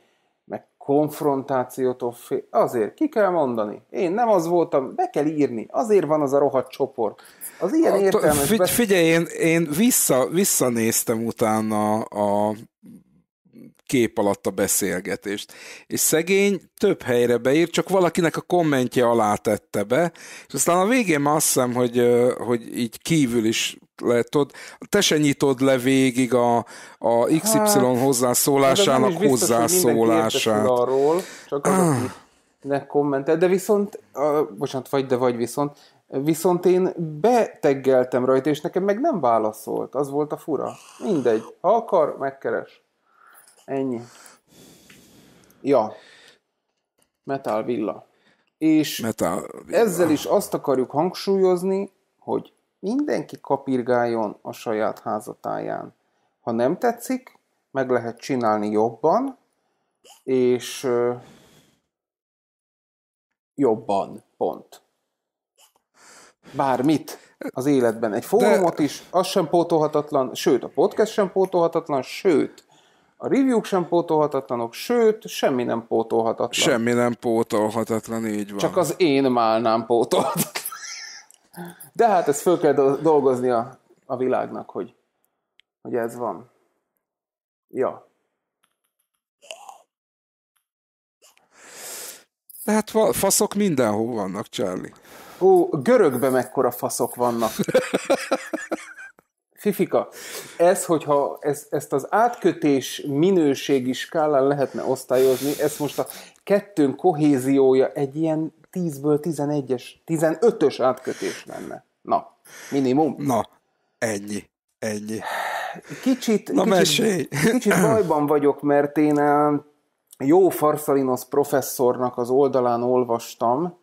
meg konfrontációtól fél. Azért, ki kell mondani. Én nem az voltam, be kell írni. Azért van az a rohadt csoport. Az ilyen a, értelmes... Figy- figyelj, én, én vissza, visszanéztem utána a kép alatt a beszélgetést. És szegény több helyre beír, csak valakinek a kommentje alá tette be, és aztán a végén már azt hiszem, hogy, hogy így kívül is lehet, ott, te se nyitod le végig a, a iksz ipszilon hát, hozzászólásának biztos, hozzászólását. Arról, csak az, akinek kommentel, de viszont, uh, bocsánat, vagy de vagy viszont, viszont én beteggeltem rajta, és nekem meg nem válaszolt, az volt a fura. Mindegy, ha akar, megkeres. Ennyi. Ja. Metal Villa. És Metal Villa. Ezzel is azt akarjuk hangsúlyozni, hogy mindenki kapirgáljon a saját házatáján. Ha nem tetszik, meg lehet csinálni jobban, és euh, jobban, pont. Bármit az életben. Egy fórumot De... is, az sem pótolhatatlan, sőt, a podcast sem pótolhatatlan, sőt, a review-k sem pótolhatatlanok, sőt, semmi nem pótolhatatlan. Semmi nem pótolhatatlan, így van. Csak az én málnám pótolhatatlan. De hát ezt föl kell dolgozni a, a világnak, hogy, hogy ez van. Ja. De hát faszok mindenhol vannak, Charlie. Ó, görögben mekkora faszok vannak. Fifika, ez, hogyha ez, ezt az átkötés minőségi skálán lehetne osztályozni, ez most a kettőnk kohéziója egy ilyen tízből tizenegyes, tizenötös átkötés lenne. Na, minimum. Na, ennyi, ennyi. Kicsit, Na, kicsit, kicsit bajban vagyok, mert én jó Farsalinos professzornak az oldalán olvastam,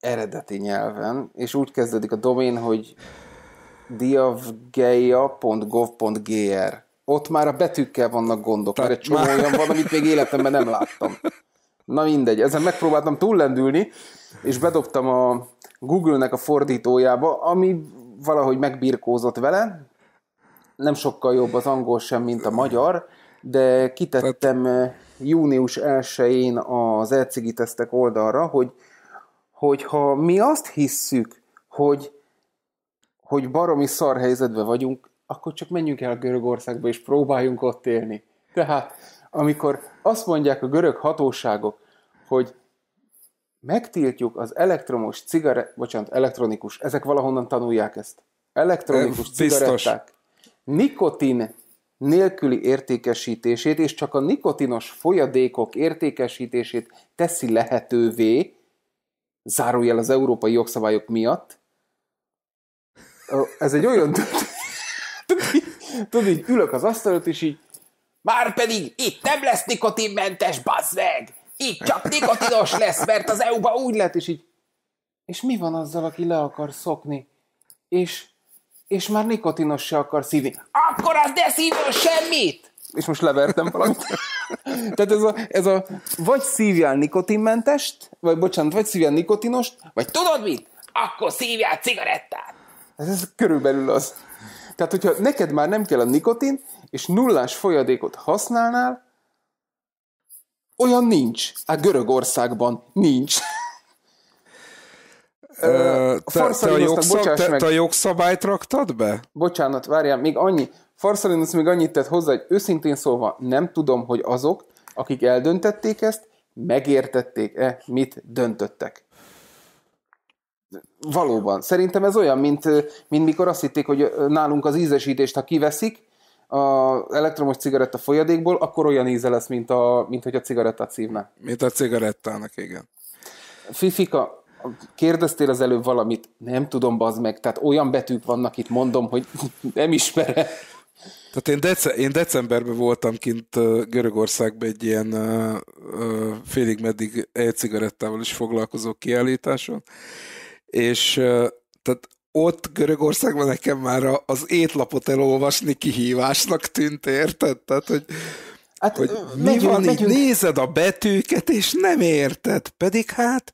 eredeti nyelven, és úgy kezdődik a domén, hogy diavgeia pont gov pont gr. Ott már a betűkkel vannak gondok, tehát mert egy csomó már... olyan van, amit még életemben nem láttam. Na mindegy, ezen megpróbáltam túllendülni, és bedobtam a Google-nek a fordítójába, ami valahogy megbirkózott vele. Nem sokkal jobb az angol sem, mint a magyar, de kitettem tehát... június elsején az ecigi tesztek oldalra, hogy hogyha mi azt hisszük, hogy hogy baromi szar helyzetben vagyunk, akkor csak menjünk el Görögországba, és próbáljunk ott élni. Tehát, amikor azt mondják a görög hatóságok, hogy megtiltjuk az elektromos cigarettát, bocsánat, elektronikus, ezek valahonnan tanulják ezt. Elektronikus cigaretták nikotin nélküli értékesítését, és csak a nikotinos folyadékok értékesítését teszi lehetővé, zárójel az európai jogszabályok miatt. Ez egy olyan... Tudod, így ülök az asztalot, és így... Már pedig itt nem lesz nikotinmentes, bassz meg! Itt csak nikotinos lesz, mert az é u-ba úgy lett, és így... És mi van azzal, aki le akar szokni? És, és már nikotinos se akar szívni. Akkor az ne szívjon semmit! És most levertem valamit. Tehát ez a, ez a vagy szívjál nikotinmentest, vagy bocsánat, vagy szívjál nikotinost, vagy tudod mit? Akkor szívjál cigarettát! Ez, ez körülbelül az. Tehát, hogyha neked már nem kell a nikotin, és nullás folyadékot használnál, olyan nincs. A Görögországban nincs. Ö, a te, te, a jogszab, te, te a jogszabályt raktad be? Bocsánat, várjál, még annyi. Farsalinos még annyit tett hozzá, hogy őszintén szólva nem tudom, hogy azok, akik eldöntették ezt, megértették-e, mit döntöttek. Valóban. Szerintem ez olyan, mint, mint mikor azt hitték, hogy nálunk az ízesítést, ha kiveszik az elektromos cigaretta folyadékból, akkor olyan íze lesz, mint, a, mint hogy a cigarettát szívná. Mint a cigarettának, igen. Fifika, kérdeztél az előbb valamit? Nem tudom, bazd meg. Tehát olyan betűk vannak itt, mondom, hogy nem ismerem. Tehát én, dece- én decemberben voltam kint Görögországban egy ilyen uh, uh, félig-meddig e-cigarettával is foglalkozó kiállításon, és uh, tehát ott Görögországban nekem már az étlapot elolvasni kihívásnak tűnt, érted? Tehát, hogy, hát, hogy megyünk, mi van megyünk. Így, nézed a betűket, és nem érted, pedig hát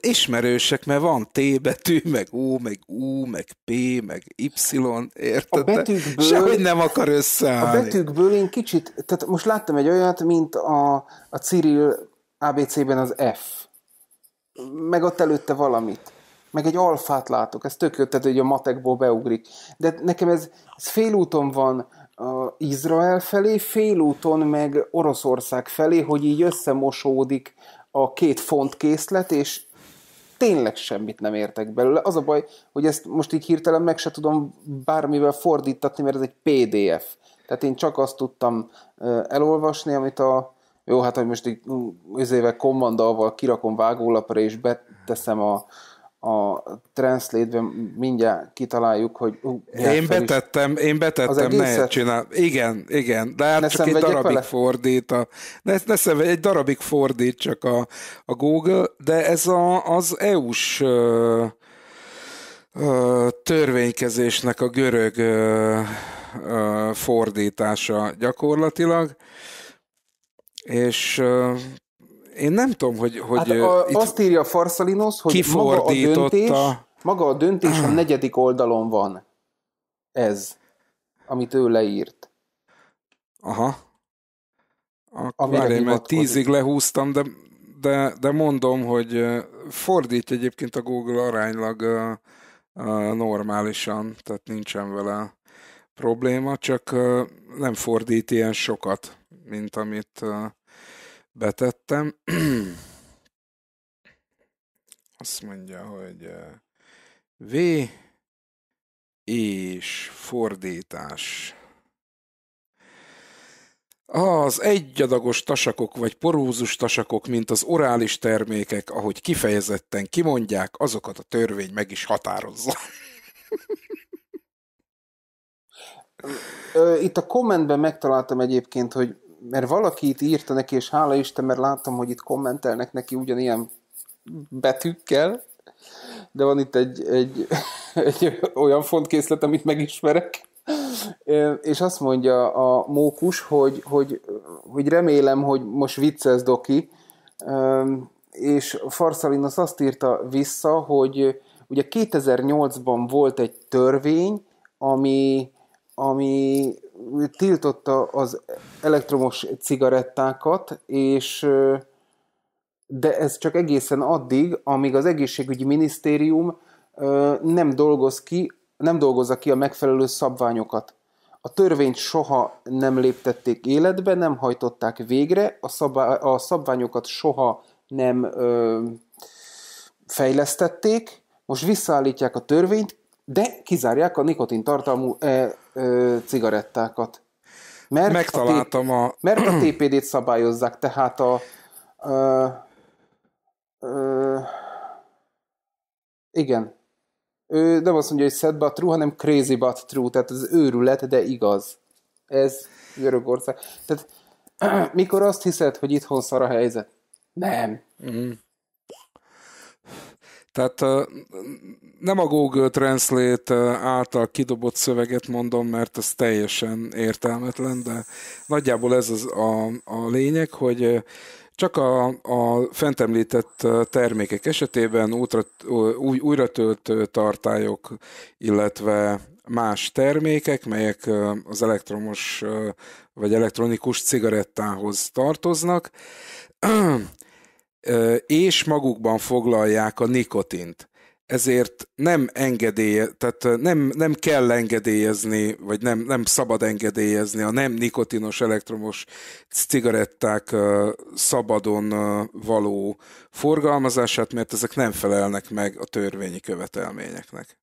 ismerősek, mert van T betű, meg O, meg U, meg P, meg Y, érted? Sehogy nem akar összeállni. A betűkből én kicsit, tehát most láttam egy olyat, mint a, a Cyril á bé cé-ben az F. Meg ott előtte valamit. Meg egy alfát látok, ez tök jött, tehát, hogy a matekból beugrik. De nekem ez, ez félúton van a Izrael felé, félúton meg Oroszország felé, hogy így összemosódik a két font készlet, és tényleg semmit nem értek belőle. Az a baj, hogy ezt most így hirtelen meg se tudom bármivel fordítatni, mert ez egy pé dé ef. Tehát én csak azt tudtam elolvasni, amit a... Jó, hát hogy most így üzével kommandával kirakom vágólapra, és beteszem a, a Translate-ben, mindjárt kitaláljuk, hogy... Uh, én betettem, én betettem, ne csinál. Igen, igen, de hát ne csak egy darabig vele? fordít. A, ne, ne szemvegy, egy darabig fordít csak a, a Google, de ez a, az é u-s ö, ö, törvénykezésnek a görög ö, ö, fordítása gyakorlatilag, és... Ö, Én nem tudom, hogy... hogy hát a, azt írja Farsalinos, hogy maga a, döntés, maga a döntés a negyedik oldalon van. Ez, amit ő leírt. Aha. Várj, mert vonatkozik. Tízig lehúztam, de, de, de mondom, hogy fordítja egyébként a Google aránylag uh, uh, normálisan, tehát nincsen vele probléma, csak uh, nem fordít ilyen sokat, mint amit... Uh, betettem. Azt mondja, hogy V és fordítás. Az egyadagos tasakok vagy porózus tasakok, mint az orális termékek, ahogy kifejezetten kimondják, azokat a törvény meg is határozza. Itt a kommentben megtaláltam egyébként, hogy mert valaki itt írta neki, és hála Isten, mert láttam, hogy itt kommentelnek neki ugyanilyen betűkkel, de van itt egy, egy, egy olyan fontkészlet, amit megismerek, és azt mondja a mókus, hogy, hogy, hogy remélem, hogy most vicces, doki, és Farsalinos azt írta vissza, hogy ugye kétezer-nyolcban volt egy törvény, ami ami tiltotta az elektromos cigarettákat, és, de ez csak egészen addig, amíg az egészségügyi minisztérium nem, dolgoz ki, nem dolgozza ki a megfelelő szabványokat. A törvényt soha nem léptették életbe, nem hajtották végre, a, szabá- a szabványokat soha nem ö, fejlesztették, most visszaállítják a törvényt, de kizárják a nikotintartalmú e, e, cigarettákat. Mert Megtaláltam a, té- a... mert a té pé dét szabályozzák, tehát a... E, e, igen. Ő nem azt mondja, hogy sad but true, hanem crazy but true, tehát ez őrület, de igaz. Ez Görögország. Tehát mikor azt hiszed, hogy itthon szar a helyzet? Nem. Mm. Tehát nem a Google Translate által kidobott szöveget mondom, mert ez teljesen értelmetlen, de nagyjából ez az a, a lényeg, hogy csak a, a fent említett termékek esetében útra, új, újratöltő tartályok, illetve más termékek, melyek az elektromos vagy elektronikus cigarettához tartoznak, és magukban foglalják a nikotint. Ezért nem engedélye, tehát nem, nem kell engedélyezni, vagy nem, nem szabad engedélyezni a nem nikotinos elektromos cigaretták szabadon való forgalmazását, mert ezek nem felelnek meg a törvényi követelményeknek.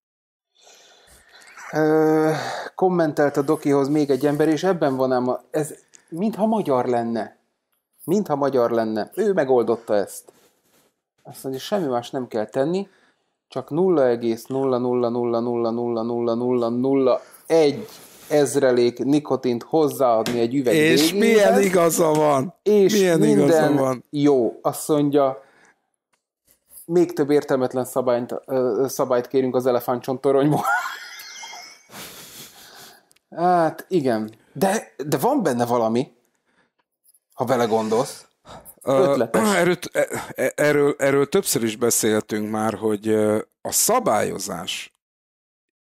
Ö, kommentelt a dokihoz még egy ember, és ebben van ám, ez mintha magyar lenne. Mintha magyar lenne. Ő megoldotta ezt. Azt mondja, semmi más nem kell tenni, csak nulla egész nulla nulla nulla nulla nulla nulla nulla nulla egy ezrelék nikotint hozzáadni egy üveg végéhez. És milyen igaza van! És milyen minden igaza van. Jó. Azt mondja, még több értelmetlen szabályt, ö, szabályt kérünk az elefántcsontoronyból. Hát igen. De, de van benne valami, ha belegondolsz. Ötletes. Erről, erről, erről többször is beszéltünk már, hogy a szabályozás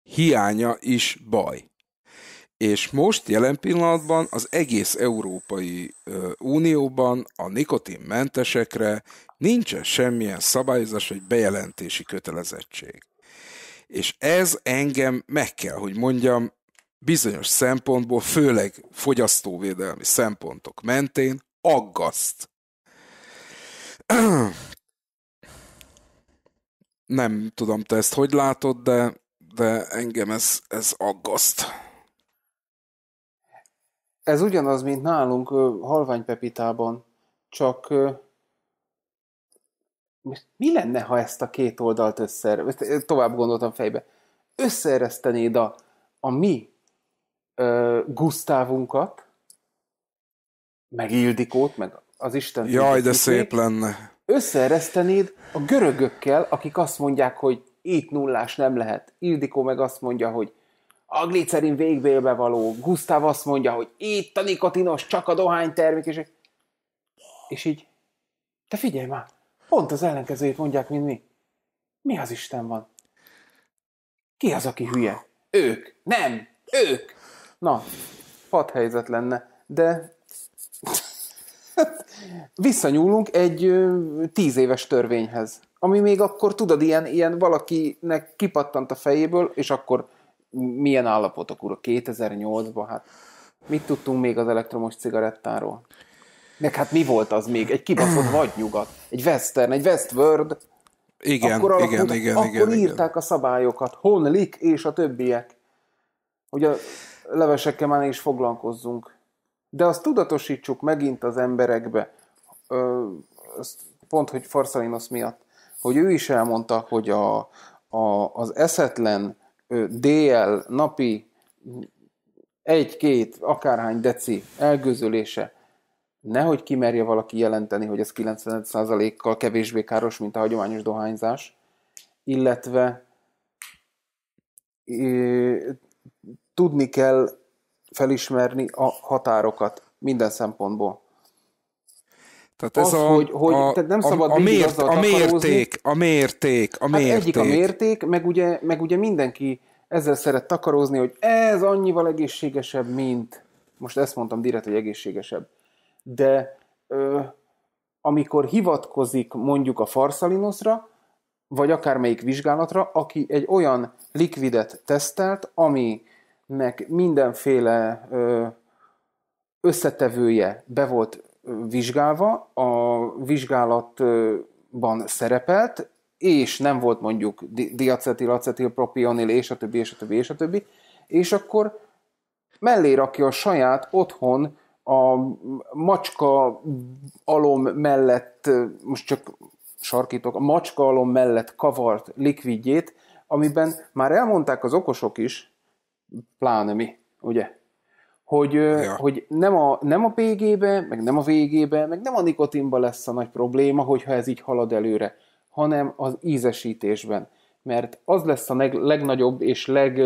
hiánya is baj. És most jelen pillanatban az egész Európai Unióban a nikotinmentesekre nincsen semmilyen szabályozás vagy bejelentési kötelezettség. És ez engem, meg kell, hogy mondjam, bizonyos szempontból, főleg fogyasztóvédelmi szempontok mentén aggaszt. Nem tudom, te ezt hogy látod, de, de engem ez, ez aggaszt. Ez ugyanaz, mint nálunk halványpepitában, csak mi lenne, ha ezt a két oldalt összer... Tovább gondoltam fejbe. Összeeresztenéd a, a mi Gusztávunkat, meg Ildikót, meg az Isten... Jaj, de szép lenne! Összeeresztenéd a görögökkel, akik azt mondják, hogy itt nullás nem lehet. Ildikó meg azt mondja, hogy a glicerin végbélbe való. Gusztáv azt mondja, hogy itt a nikotinos, csak a dohánytermék, és... és így, te figyelj már, pont az ellenkezőjét mondják, mint mi. Mi az Isten van? Ki az, aki hülye? Ők. Nem. Ők! Na, padhelyzet lenne, de visszanyúlunk egy ö, tíz éves törvényhez, ami még akkor, tudod, ilyen, ilyen valakinek kipattant a fejéből, és akkor milyen állapotok, ura, kétezer-nyolcban, hát mit tudtunk még az elektromos cigarettáról? Meg hát mi volt az még? Egy kibaszott vadnyugat, egy western, egy westworld. Igen, akkor alakult, igen, igen, akkor igen, írták igen. A szabályokat, Honlik és a többiek. Hogy a levesekkel már is foglalkozzunk. De azt tudatosítsuk megint az emberekbe, ö, pont, hogy Farsalinos miatt, hogy ő is elmondta, hogy a, a, az eszetlen ö, dé el napi egy-két akárhány deci elgőzölése nehogy kimerje valaki jelenteni, hogy ez kilencvenöt százalékkal kevésbé káros, mint a hagyományos dohányzás, illetve ö, tudni kell felismerni a határokat minden szempontból. Tehát ez az, a, hogy, hogy a, tehát nem szabad a, a, mért, a mérték, a mérték, a hát mérték. Egyik a mérték, meg ugye, meg ugye mindenki ezzel szeret takarózni, hogy ez annyival egészségesebb, mint... Most ezt mondtam direkt, hogy egészségesebb. De ö, amikor hivatkozik mondjuk a Farsalinosra, vagy akármelyik vizsgálatra, aki egy olyan likvidet tesztelt, ami nek mindenféle összetevője be volt vizsgálva, a vizsgálatban szerepelt, és nem volt mondjuk diacetil, acetilpropionil, és a többi, és a többi, és a többi, és akkor mellé rakja a saját otthon a macska alom mellett, most csak sarkítok, a macska alom mellett kavart likvidjét, amiben már elmondták az okosok is, pláne mi, ugye? Hogy, ja. hogy nem, a, nem a pé gébe, meg nem a vé gébe, meg nem a nikotinba lesz a nagy probléma, hogyha ez így halad előre, hanem az ízesítésben. Mert az lesz a leg, legnagyobb és leg,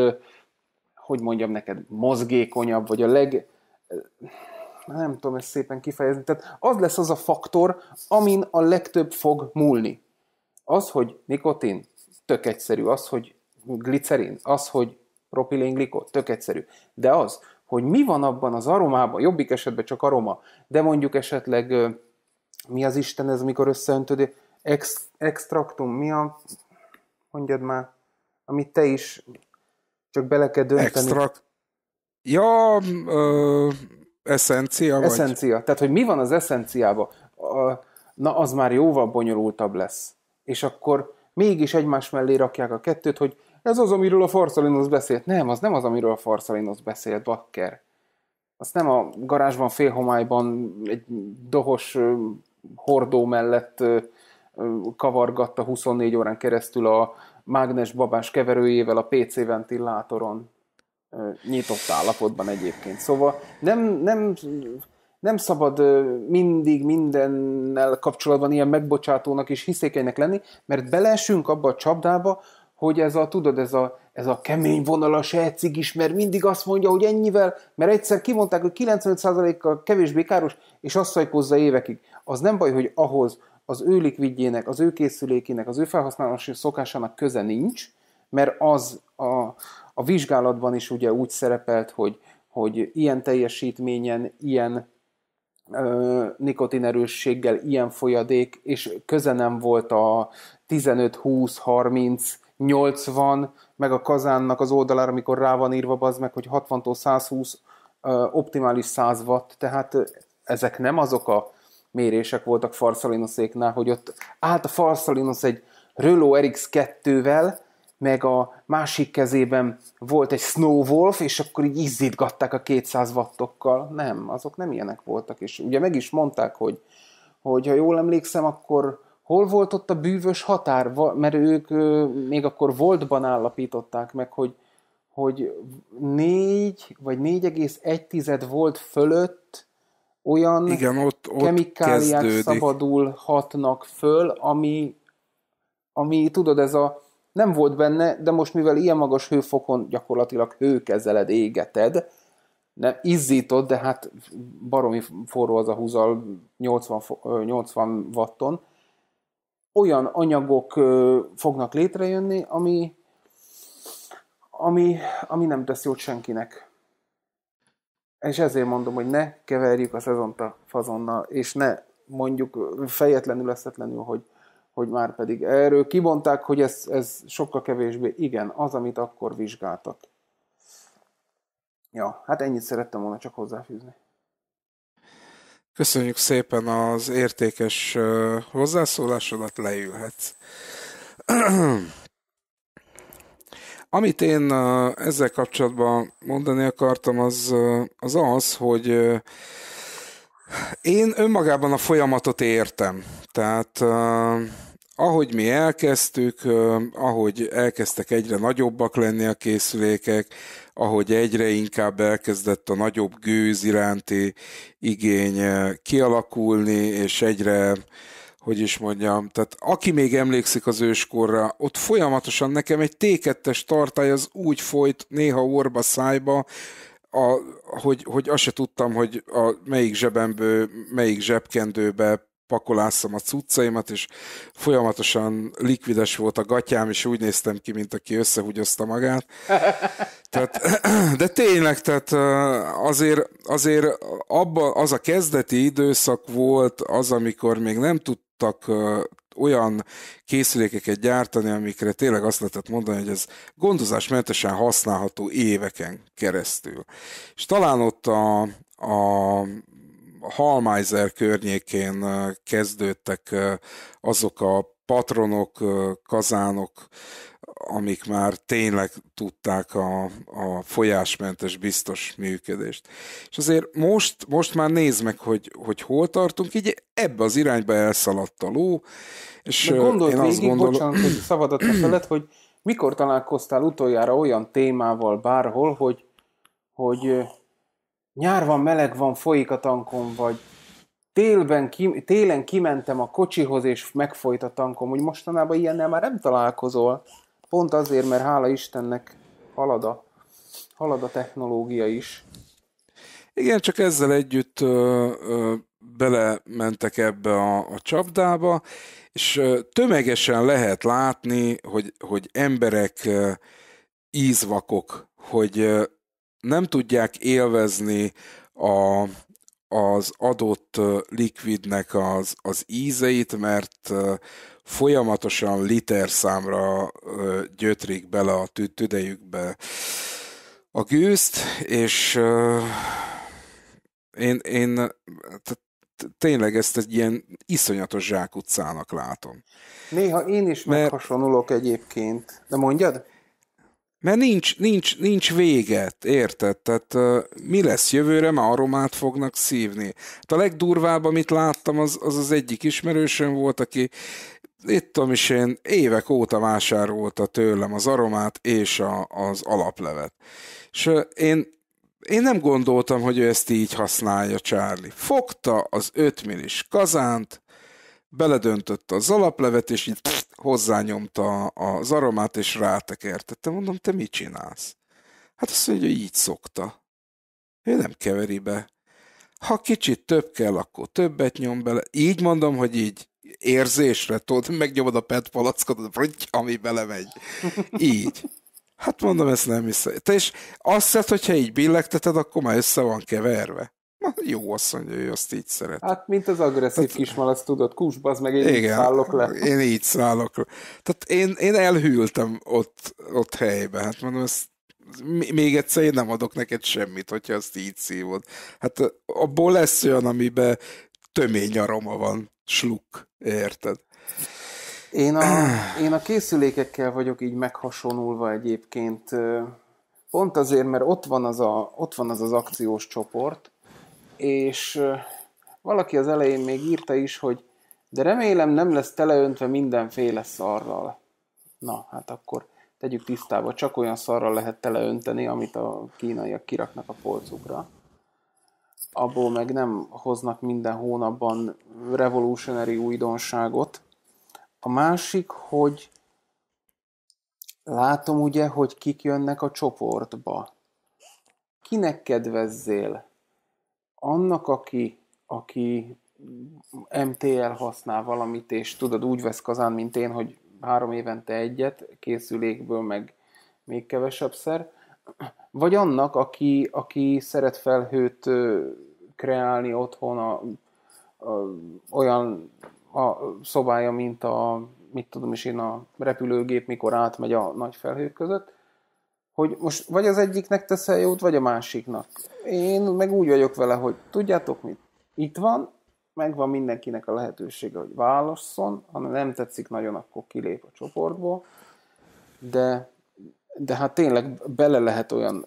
hogy mondjam neked, mozgékonyabb, vagy a leg... nem tudom ezt szépen kifejezni. Tehát az lesz az a faktor, amin a legtöbb fog múlni. Az, hogy nikotin, tök egyszerű. Az, hogy glicerin, az, hogy propilén-glikol, tök egyszerű. De az, hogy mi van abban az aromában, jobbik esetben csak aroma, de mondjuk esetleg mi az Isten ez, amikor összeöntöd, ex, extraktum, mi a... mondjad már, amit te is csak bele kell dönteni. Extrakt. Ja, ö, eszencia vagy? Eszencia. Tehát, hogy mi van az eszenciában? Na, az már jóval bonyolultabb lesz. És akkor mégis egymás mellé rakják a kettőt, hogy ez az, amiről a Farsalinos beszélt. Nem, az nem az, amiről a Farsalinos beszélt, bakker. Azt nem a garázsban, félhomályban, egy dohos hordó mellett kavargatta huszonnégy órán keresztül a mágnes babás keverőjével a pé cé ventilátoron nyitott állapotban egyébként. Szóval nem, nem, nem szabad mindig mindennel kapcsolatban ilyen megbocsátónak és hiszékenynek lenni, mert beleesünk abba a csapdába, hogy ez a, tudod, ez a, ez a kemény vonalas ecig is, mert mindig azt mondja, hogy ennyivel, mert egyszer kimondták, hogy kilencvenöt százalékkal kevésbé káros, és azt szajpozza évekig. Az nem baj, hogy ahhoz az ő likvidjének, az ő készülékének, az ő felhasználási szokásának köze nincs, mert az a, a vizsgálatban is ugye úgy szerepelt, hogy, hogy ilyen teljesítményen, ilyen ö, nikotinerősséggel, ilyen folyadék, és köze nem volt a tizenöt, húsz, harminc, nyolcvan, meg a kazánnak az oldalára, amikor rá van írva, az meg, hogy hatvantól százhúsz, ö, optimális száz watt, tehát ö, ezek nem azok a mérések voltak Farsalinoséknál, hogy ott állt a Farsalinos egy Röló er iksz kettővel, meg a másik kezében volt egy Snowwolf, és akkor így izzítgatták a kétszáz wattokkal. Nem, azok nem ilyenek voltak. És ugye meg is mondták, hogy, hogy ha jól emlékszem, akkor hol volt ott a bűvös határ? Mert ők még akkor voltban állapították meg, hogy, hogy négy vagy négy egész egy volt fölött olyan igen, ott, ott kemikáliák kezdődik. Szabadulhatnak föl, ami, ami, tudod, ez a nem volt benne, de most mivel ilyen magas hőfokon gyakorlatilag hőkezeled, égeted, nem izzítod, de hát baromi forró az a húzal nyolcvan watton, olyan anyagok ö, fognak létrejönni, ami, ami, ami nem tesz jót senkinek. És ezért mondom, hogy ne keverjük a szezont a fazonnal, és ne mondjuk fejetlenül, eszetlenül, hogy, hogy már pedig erről kibonták, hogy ez, ez sokkal kevésbé. Igen, az, amit akkor vizsgáltak. Ja, hát ennyit szerettem volna csak hozzáfűzni. Köszönjük szépen az értékes hozzászólásodat, leülhetsz. Amit én ezzel kapcsolatban mondani akartam, az az, az hogy én önmagában a folyamatot értem. Tehát ahogy mi elkezdtük, ahogy elkezdtek egyre nagyobbak lenni a készülékek, ahogy egyre inkább elkezdett a nagyobb gőz iránti igény kialakulni, és egyre... hogy is mondjam, tehát aki még emlékszik az őskorra, ott folyamatosan nekem egy té kettes tartály az úgy folyt néha orba szájba, a, hogy, hogy azt se tudtam, hogy a melyik zsebemből, melyik zsebkendőbe pakolászom a cuccaimat, és folyamatosan likvides volt a gatyám, és úgy néztem ki, mint aki összehúgyozta magát. Tehát, de tényleg, tehát azért, azért abba, az a kezdeti időszak volt az, amikor még nem tud olyan készülékeket gyártani, amikre tényleg azt lehetett mondani, hogy ez gondozásmentesen használható éveken keresztül. És talán ott a, a Hallmeiser környékén kezdődtek azok a patronok, kazánok, amik már tényleg tudták a, a folyásmentes biztos működést. És azért most, most már nézd meg, hogy, hogy hol tartunk, így ebbe az irányba elszaladt a ló. És gondolj végig, azt gondolom... bocsánat, hogy szabadat a feled, hogy mikor találkoztál utoljára olyan témával bárhol, hogy, hogy nyár van, meleg van, folyik a tankon, vagy Télben kim, télen kimentem a kocsihoz, és megfolyt a tankom, hogy mostanában ilyennel már nem találkozol. Pont azért, mert hála Istennek halad a, halad a technológia is. Igen, csak ezzel együtt ö, ö, belementek ebbe a, a csapdába, és ö, tömegesen lehet látni, hogy, hogy emberek ö, ízvakok, hogy ö, nem tudják élvezni a... az adott likvidnek az, az ízeit, mert folyamatosan literszámra gyötrik bele a tüdejükbe a gőzt, és én, én tényleg ezt egy ilyen iszonyatos zsákutcának látom. Néha én is mert, meghasonulok egyébként. De mondjad? Mert nincs, nincs, nincs véget, érted? Tehát uh, mi lesz jövőre, már aromát fognak szívni. Hát a legdurvább, amit láttam, az az, az egyik ismerősöm volt, aki itt tudom is én évek óta vásárolta tőlem az aromát és a, az alaplevet. És uh, én, én nem gondoltam, hogy ő ezt így használja, Charlie. Fogta az öt millis kazánt, beledöntötte az alaplevet, és így pff, hozzányomta az aromát, és rátekertette. Mondom, te mit csinálsz? Hát azt mondja, hogy így szokta. Ő nem keveri be. Ha kicsit több kell, akkor többet nyom bele. Így mondom, hogy így érzésre, tudod, megnyomod a pet palackot, ami belemegy. Így. Hát mondom, ezt nem hiszem. Te és azt hiszed, hogyha így billegteted, akkor már össze van keverve. Na, jó, azt mondja, ő azt így szeret. Hát, mint az agresszív tehát, kismalac, tudod, kúsbazd meg, én igen, így szállok le. Én így szállok le. Tehát én, én elhűltem ott, ott helyben. Hát mondom, ezt, még egyszer én nem adok neked semmit, hogyha azt így szívod. Hát abból lesz olyan, amiben tömény aroma van, sluk, érted? Én a, én a készülékekkel vagyok így meghasonulva egyébként. Pont azért, mert ott van az a, ott van az, az akciós csoport, és valaki az elején még írta is, hogy de remélem nem lesz teleöntve mindenféle szarral. Na, hát akkor tegyük tisztába, csak olyan szarral lehet teleönteni, amit a kínaiak kiraknak a polcukra. Abból meg nem hoznak minden hónapban revolutionary újdonságot. A másik, hogy látom ugye, hogy kik jönnek a csoportba. Kinek kedvezzél? Annak, aki, aki em té el használ valamit, és tudod, úgy vesz kazán, mint én, hogy három évente egyet, készülékből meg még kevesebbszer, vagy annak, aki, aki szeret felhőt kreálni otthon a, a, olyan a szobája, mint a, mit tudom is én, a repülőgép, mikor átmegy a nagy felhők között, hogy most vagy az egyiknek teszel jót, vagy a másiknak. Én meg úgy vagyok vele, hogy tudjátok mit? Itt van, megvan mindenkinek a lehetősége, hogy válasszon, ha nem tetszik nagyon, akkor kilép a csoportból, de, de hát tényleg bele lehet olyan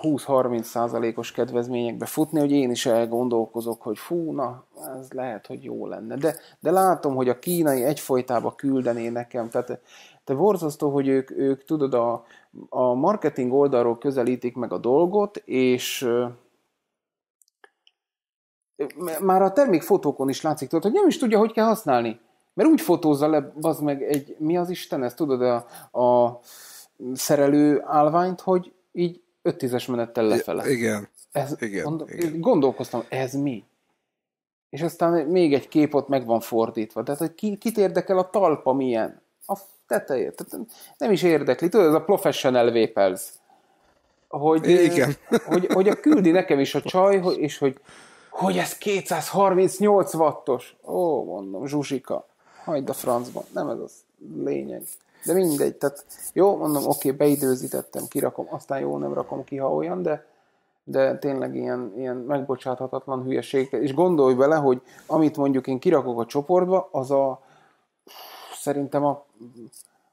húsz-harminc százalékos kedvezményekbe futni, hogy én is elgondolkozok, hogy fú, na, ez lehet, hogy jó lenne. De, de látom, hogy a kínai egyfolytában küldené nekem, tehát te borzasztó, hogy ők, ők tudod, a, a marketing oldalról közelítik meg a dolgot, és euh, már a termékfotókon is látszik, tudod, hogy nem is tudja, hogy kell használni. Mert úgy fotózza le, bazd meg egy, mi az Isten, ez tudod, a, a szerelő állványt, hogy így öt tízes menettel lefele. Igen. Ez, igen, gondol, igen. Gondolkoztam, ez mi? És aztán még egy kép ott meg van fordítva. Tehát, hogy ki, kit érdekel a talpa milyen? A tetejét. Tehát nem is érdekli. Tudod, ez a professional vapers. Hogy, igen. Hogy, hogy a küldi nekem is a csaj, és hogy, hogy ez kétszázharmincnyolc wattos. Ó, mondom, zsuzsika. Hagyd a francban. Nem ez az lényeg. De mindegy. Tehát jó, mondom, oké, beidőzítettem, kirakom, aztán jól nem rakom ki, ha olyan, de, de tényleg ilyen, ilyen megbocsáthatatlan hülyeség. És gondolj bele, hogy amit mondjuk én kirakok a csoportba, az a szerintem a,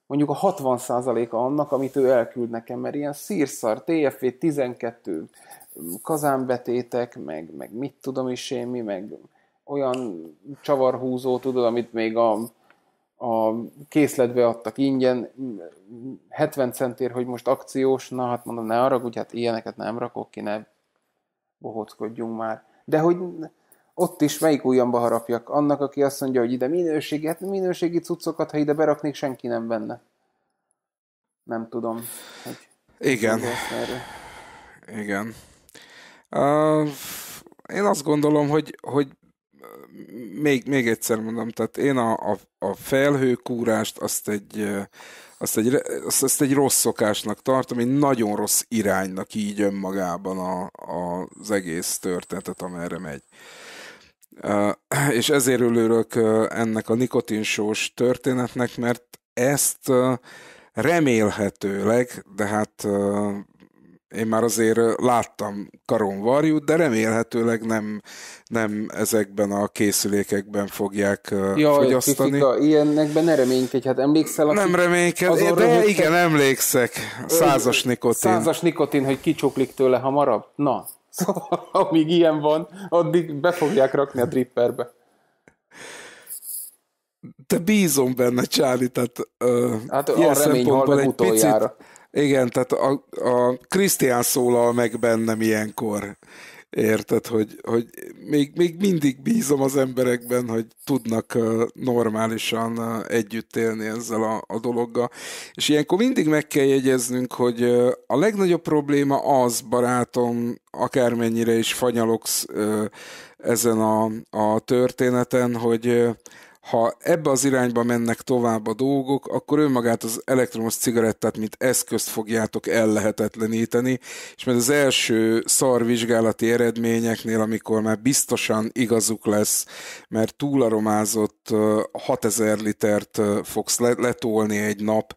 mondjuk a hatvan százaléka annak, amit ő elküld nekem, mert ilyen szírszar, té ef vé tizenkettő, kazánbetétek, meg, meg mit tudom is én mi, meg olyan csavarhúzó, tudod, amit még a, a készletbe adtak ingyen, hetven centért, hogy most akciós, na hát mondom, ne haragudj, hát ilyeneket nem rakok ki, ne bohockodjunk már. De hogy ott is melyik ujjamba harapjak? Annak, aki azt mondja, hogy ide minőségi, hát minőségi cuccokat, ha ide beraknék, senki nem benne. Nem tudom. Hogy igen. Igen. Uh, én azt gondolom, hogy, hogy még, még egyszer mondom, tehát én a, a, a felhőkúrást azt egy, azt, egy, azt, azt egy rossz szokásnak tartom, egy nagyon rossz iránynak így önmagában a, a, az egész történetet, amerre megy. Uh, és ezért örülök ennek a nikotinsós történetnek, mert ezt uh, remélhetőleg, de hát uh, én már azért láttam karonvarjút, de remélhetőleg nem, nem ezekben a készülékekben fogják Jaj, fogyasztani. Fifika, ilyenekben ne reménykedj, hát emlékszel? Nem reménykedj, de igen, emlékszek. Százas nikotin. Százas nikotin, hogy kicsuklik tőle hamarabb? Na, szóval amíg ilyen van, addig be fogják rakni a dripperbe. De bízom benne, Charlie, tehát uh, hát ilyen szempontból egy utoljára. Picit... Igen, tehát a, a Krisztián szólal meg bennem ilyenkor, érted, hogy, hogy még, még mindig bízom az emberekben, hogy tudnak normálisan együtt élni ezzel a, a dologgal. És ilyenkor mindig meg kell jegyeznünk, hogy a legnagyobb probléma az, barátom, akármennyire is fanyalogsz ezen a, a történeten, hogy... ha ebbe az irányba mennek tovább a dolgok, akkor önmagát az elektromos cigarettát, mint eszközt fogjátok ellehetetleníteni, és mert az első szarvizsgálati eredményeknél, amikor már biztosan igazuk lesz, mert túlaromázott hatezer litert fogsz letolni egy nap,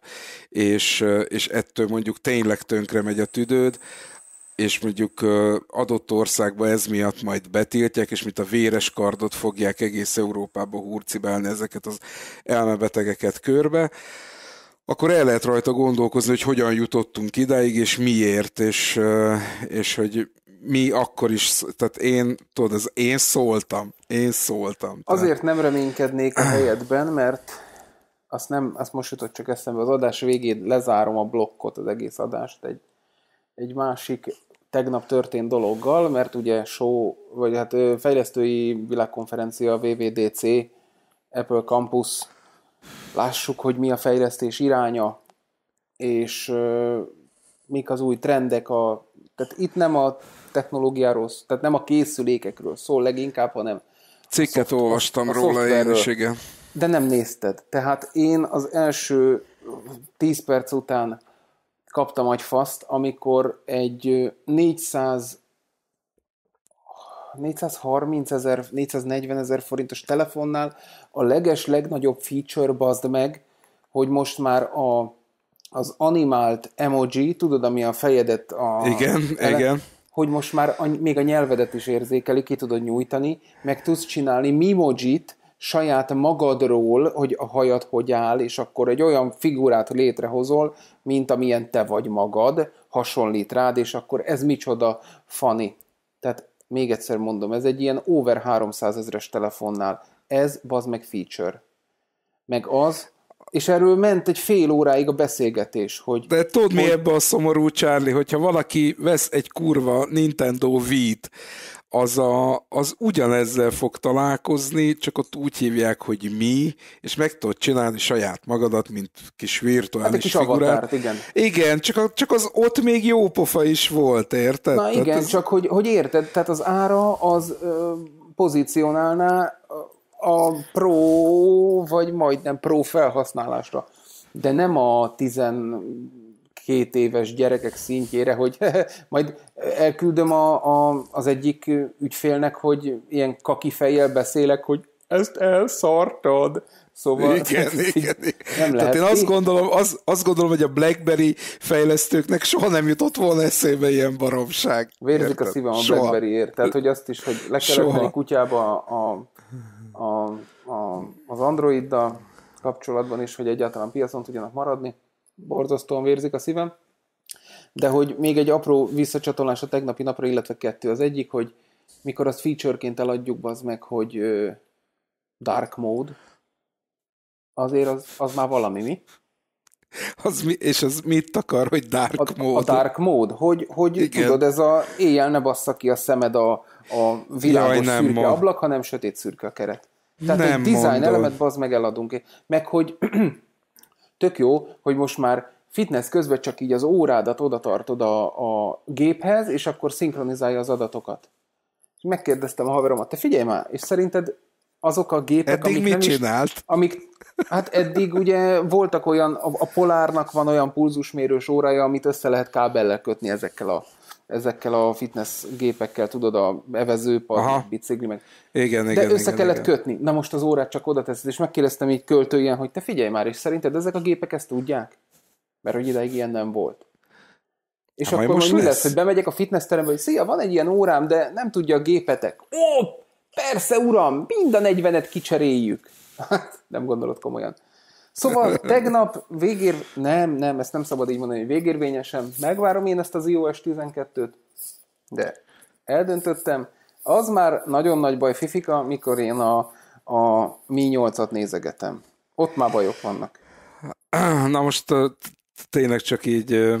és, és ettől mondjuk tényleg tönkre megy a tüdőd, és mondjuk adott országban ez miatt majd betiltják, és mint a véres kardot fogják egész Európába hurcibálni ezeket az elmebetegeket körbe, akkor el lehet rajta gondolkozni, hogy hogyan jutottunk idáig, és miért, és, és hogy mi akkor is, tehát én, tudod, az én szóltam, én szóltam. Tehát... Azért nem reménykednék a helyedben, mert azt, nem, azt most jutott csak eszembe, az adás végén lezárom a blokkot, az egész adást egy, egy másik tegnap történt dologgal, mert ugye show, vagy hát fejlesztői világkonferencia, dupla vé dé cé, Apple Campus, lássuk, hogy mi a fejlesztés iránya, és euh, mik az új trendek, a, tehát itt nem a technológiáról, tehát nem a készülékekről szól leginkább, hanem cikket szoft, olvastam a, a róla én is, igen. De nem nézted. Tehát én az első tíz perc után kaptam egy faszt, amikor egy négyszázharminc ezer, négyszáznegyven ezer forintos telefonnál a leges legnagyobb feature bazd meg, hogy most már a, az animált emoji, tudod, ami a fejedet a... Igen, ele, igen. Hogy most már a, még a nyelvedet is érzékeli, ki tudod nyújtani, meg tudsz csinálni mimojit saját magadról, hogy a hajad hogy áll, és akkor egy olyan figurát létrehozol, mint amilyen te vagy magad, hasonlít rád, és akkor ez micsoda funny. Tehát még egyszer mondom, ez egy ilyen over háromszázezres telefonnál. Ez bazd meg feature. Meg az, és erről ment egy fél óráig a beszélgetés, hogy... De tudod, mi ebbe a szomorú, Charlie, hogyha valaki vesz egy kurva Nintendo Wii-t, az, a, az ugyanezzel fog találkozni, csak ott úgy hívják, hogy mi, és meg tudod csinálni saját magadat, mint kis virtuális hát kis figurát. Avatárt, igen. Igen, csak, a, csak az ott még jó pofa is volt, érted? Na igen, ez... csak hogy, hogy érted, tehát az ára az ö, pozícionálná a pro, vagy majdnem pro felhasználásra, de nem a tizen... két éves gyerekek szintjére, hogy majd elküldöm a, a, az egyik ügyfélnek, hogy ilyen kaki fejjel beszélek, hogy ezt elszartad. Szóval... Igen, igen, igen. Nem lehet. Tehát én azt gondolom, az, azt gondolom, hogy a BlackBerry fejlesztőknek soha nem jutott volna eszébe ilyen baromság. Vérzik a szívem a BlackBerryért. Tehát, hogy azt is, hogy le kellett menni kutyába a, a, a, a, az Androiddal kapcsolatban is, hogy egyáltalán piacon tudjanak maradni. Borzasztóan vérzik a szívem, de hogy még egy apró visszacsatolás a tegnapi napra, illetve kettő. Az egyik, hogy mikor azt featureként eladjuk, az meg, hogy ö, dark mode, azért az, az már valami, mi? Az mi, és az mit akar, hogy dark a, mode? A dark mode, hogy, hogy tudod, ez a éjjel ne bassza ki a szemed a, a világos Jaj, szürke ma. ablak, hanem sötét szürke a keret. Tehát nem egy design elemet bazd meg eladunk. Meg hogy tök jó, hogy most már fitness közben csak így az órádat oda tartod a, a géphez, és akkor szinkronizálja az adatokat. Megkérdeztem a haveromat, te figyelj már, és szerinted azok a gépek, eddig amik mit nem csinált? Is, amik, hát eddig ugye voltak olyan, a, a Polárnak van olyan pulzusmérős órája, amit össze lehet kábellel kötni ezekkel a, ezekkel a fitness gépekkel, tudod, a evezőpart, bicikli meg. Igen, de igen, össze igen, kellett igen. kötni. Na most az órát csak oda teszed, és megkérdeztem így költőjen, hogy te figyelj már, és szerinted ezek a gépek ezt tudják? Mert hogy ideig ilyen nem volt. És hát, akkor most mi lesz? lesz, hogy bemegyek a fitness terembe, hogy szia, van egy ilyen órám, de nem tudja a gépetek. Ó, persze, uram, mind a negyvenet kicseréljük. Hát, nem gondolod komolyan. Szóval tegnap végér... Nem, nem, ezt nem szabad így mondani, hogy végérvényesen. Megvárom én ezt az i o s tizenkettőt, de eldöntöttem. Az már nagyon nagy baj, fifika, mikor én a, a Mi nyolcat nézegetem. Ott már bajok vannak. Na most... tényleg csak így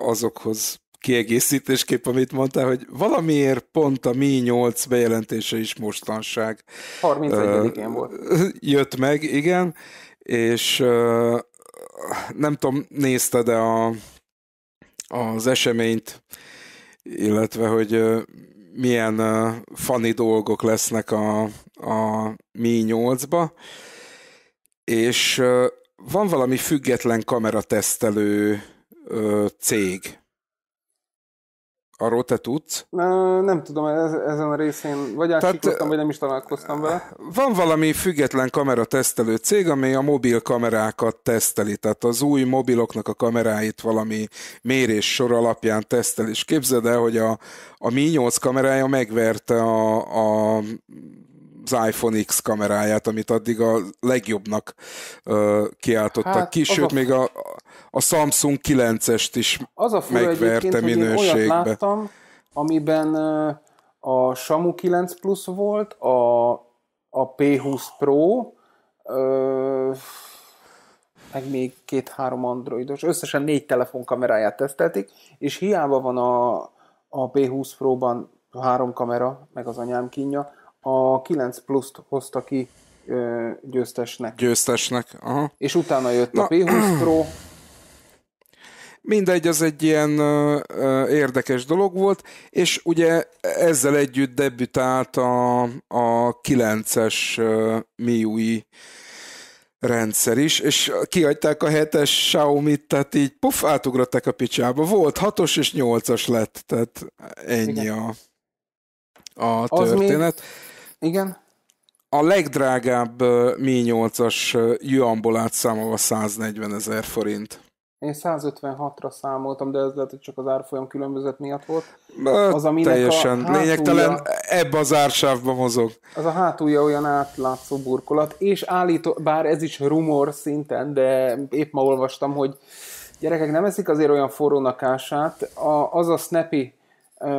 azokhoz kiegészítésképp, amit mondtál, hogy valamiért pont a Mi nyolc bejelentése is mostanság harmincegyedikén volt. Jött meg, igen, és nem tudom, nézted-e a, az eseményt, illetve, hogy milyen funny dolgok lesznek a, a Mi nyolcba, és van valami független kameratesztelő ö, cég. Arról te tudsz? Nem tudom, ez, ezen a részén vagy átsiklottam, vagy nem is találkoztam vele. Van valami független kameratesztelő cég, amely a mobil kamerákat teszteli, tehát az új mobiloknak a kameráit valami méréssor alapján teszteli, és képzeld el, hogy a, a Mi nyolc kamerája megverte a... a az iPhone X kameráját, amit addig a legjobbnak uh, kiáltottak hát, ki, sőt, a... még a, a Samsung kilencest is az a megverte minőségbe. Olyat láttam, amiben a Samu kilenc plusz volt, a, a P húsz Pro, ö, meg még két-három androidos, összesen négy telefonkameráját tesztelték, és hiába van a, a P húsz Próban három kamera, meg az anyám kínja, a kilenc pluszt hozta ki ö, győztesnek. Győztesnek, aha. És utána jött Na. a P húsz Pro. Mindegy, az egy ilyen ö, ö, érdekes dolog volt, és ugye ezzel együtt debütált a, a kilences ö, MIUI rendszer is, és kihagyták a hetes Xiaomit, tehát így puf, átugratták a picsába. Volt hatos és nyolcas lett, tehát ennyi Igen. a, a történet. Még... Igen. A legdrágább Mi nyolcas yuanból átszámolva száznegyvenezer forint. Én százötvenhatra számoltam, de ez lehet, hogy csak az árfolyam különbözet miatt volt. Az, aminek teljesen hátulja, lényegtelen, ebbe az ársávba mozog. Az a hátulja olyan átlátszó burkolat, és állító, bár ez is rumor szinten, de épp ma olvastam, hogy gyerekek nem eszik azért olyan forrónak ását, az a snappy,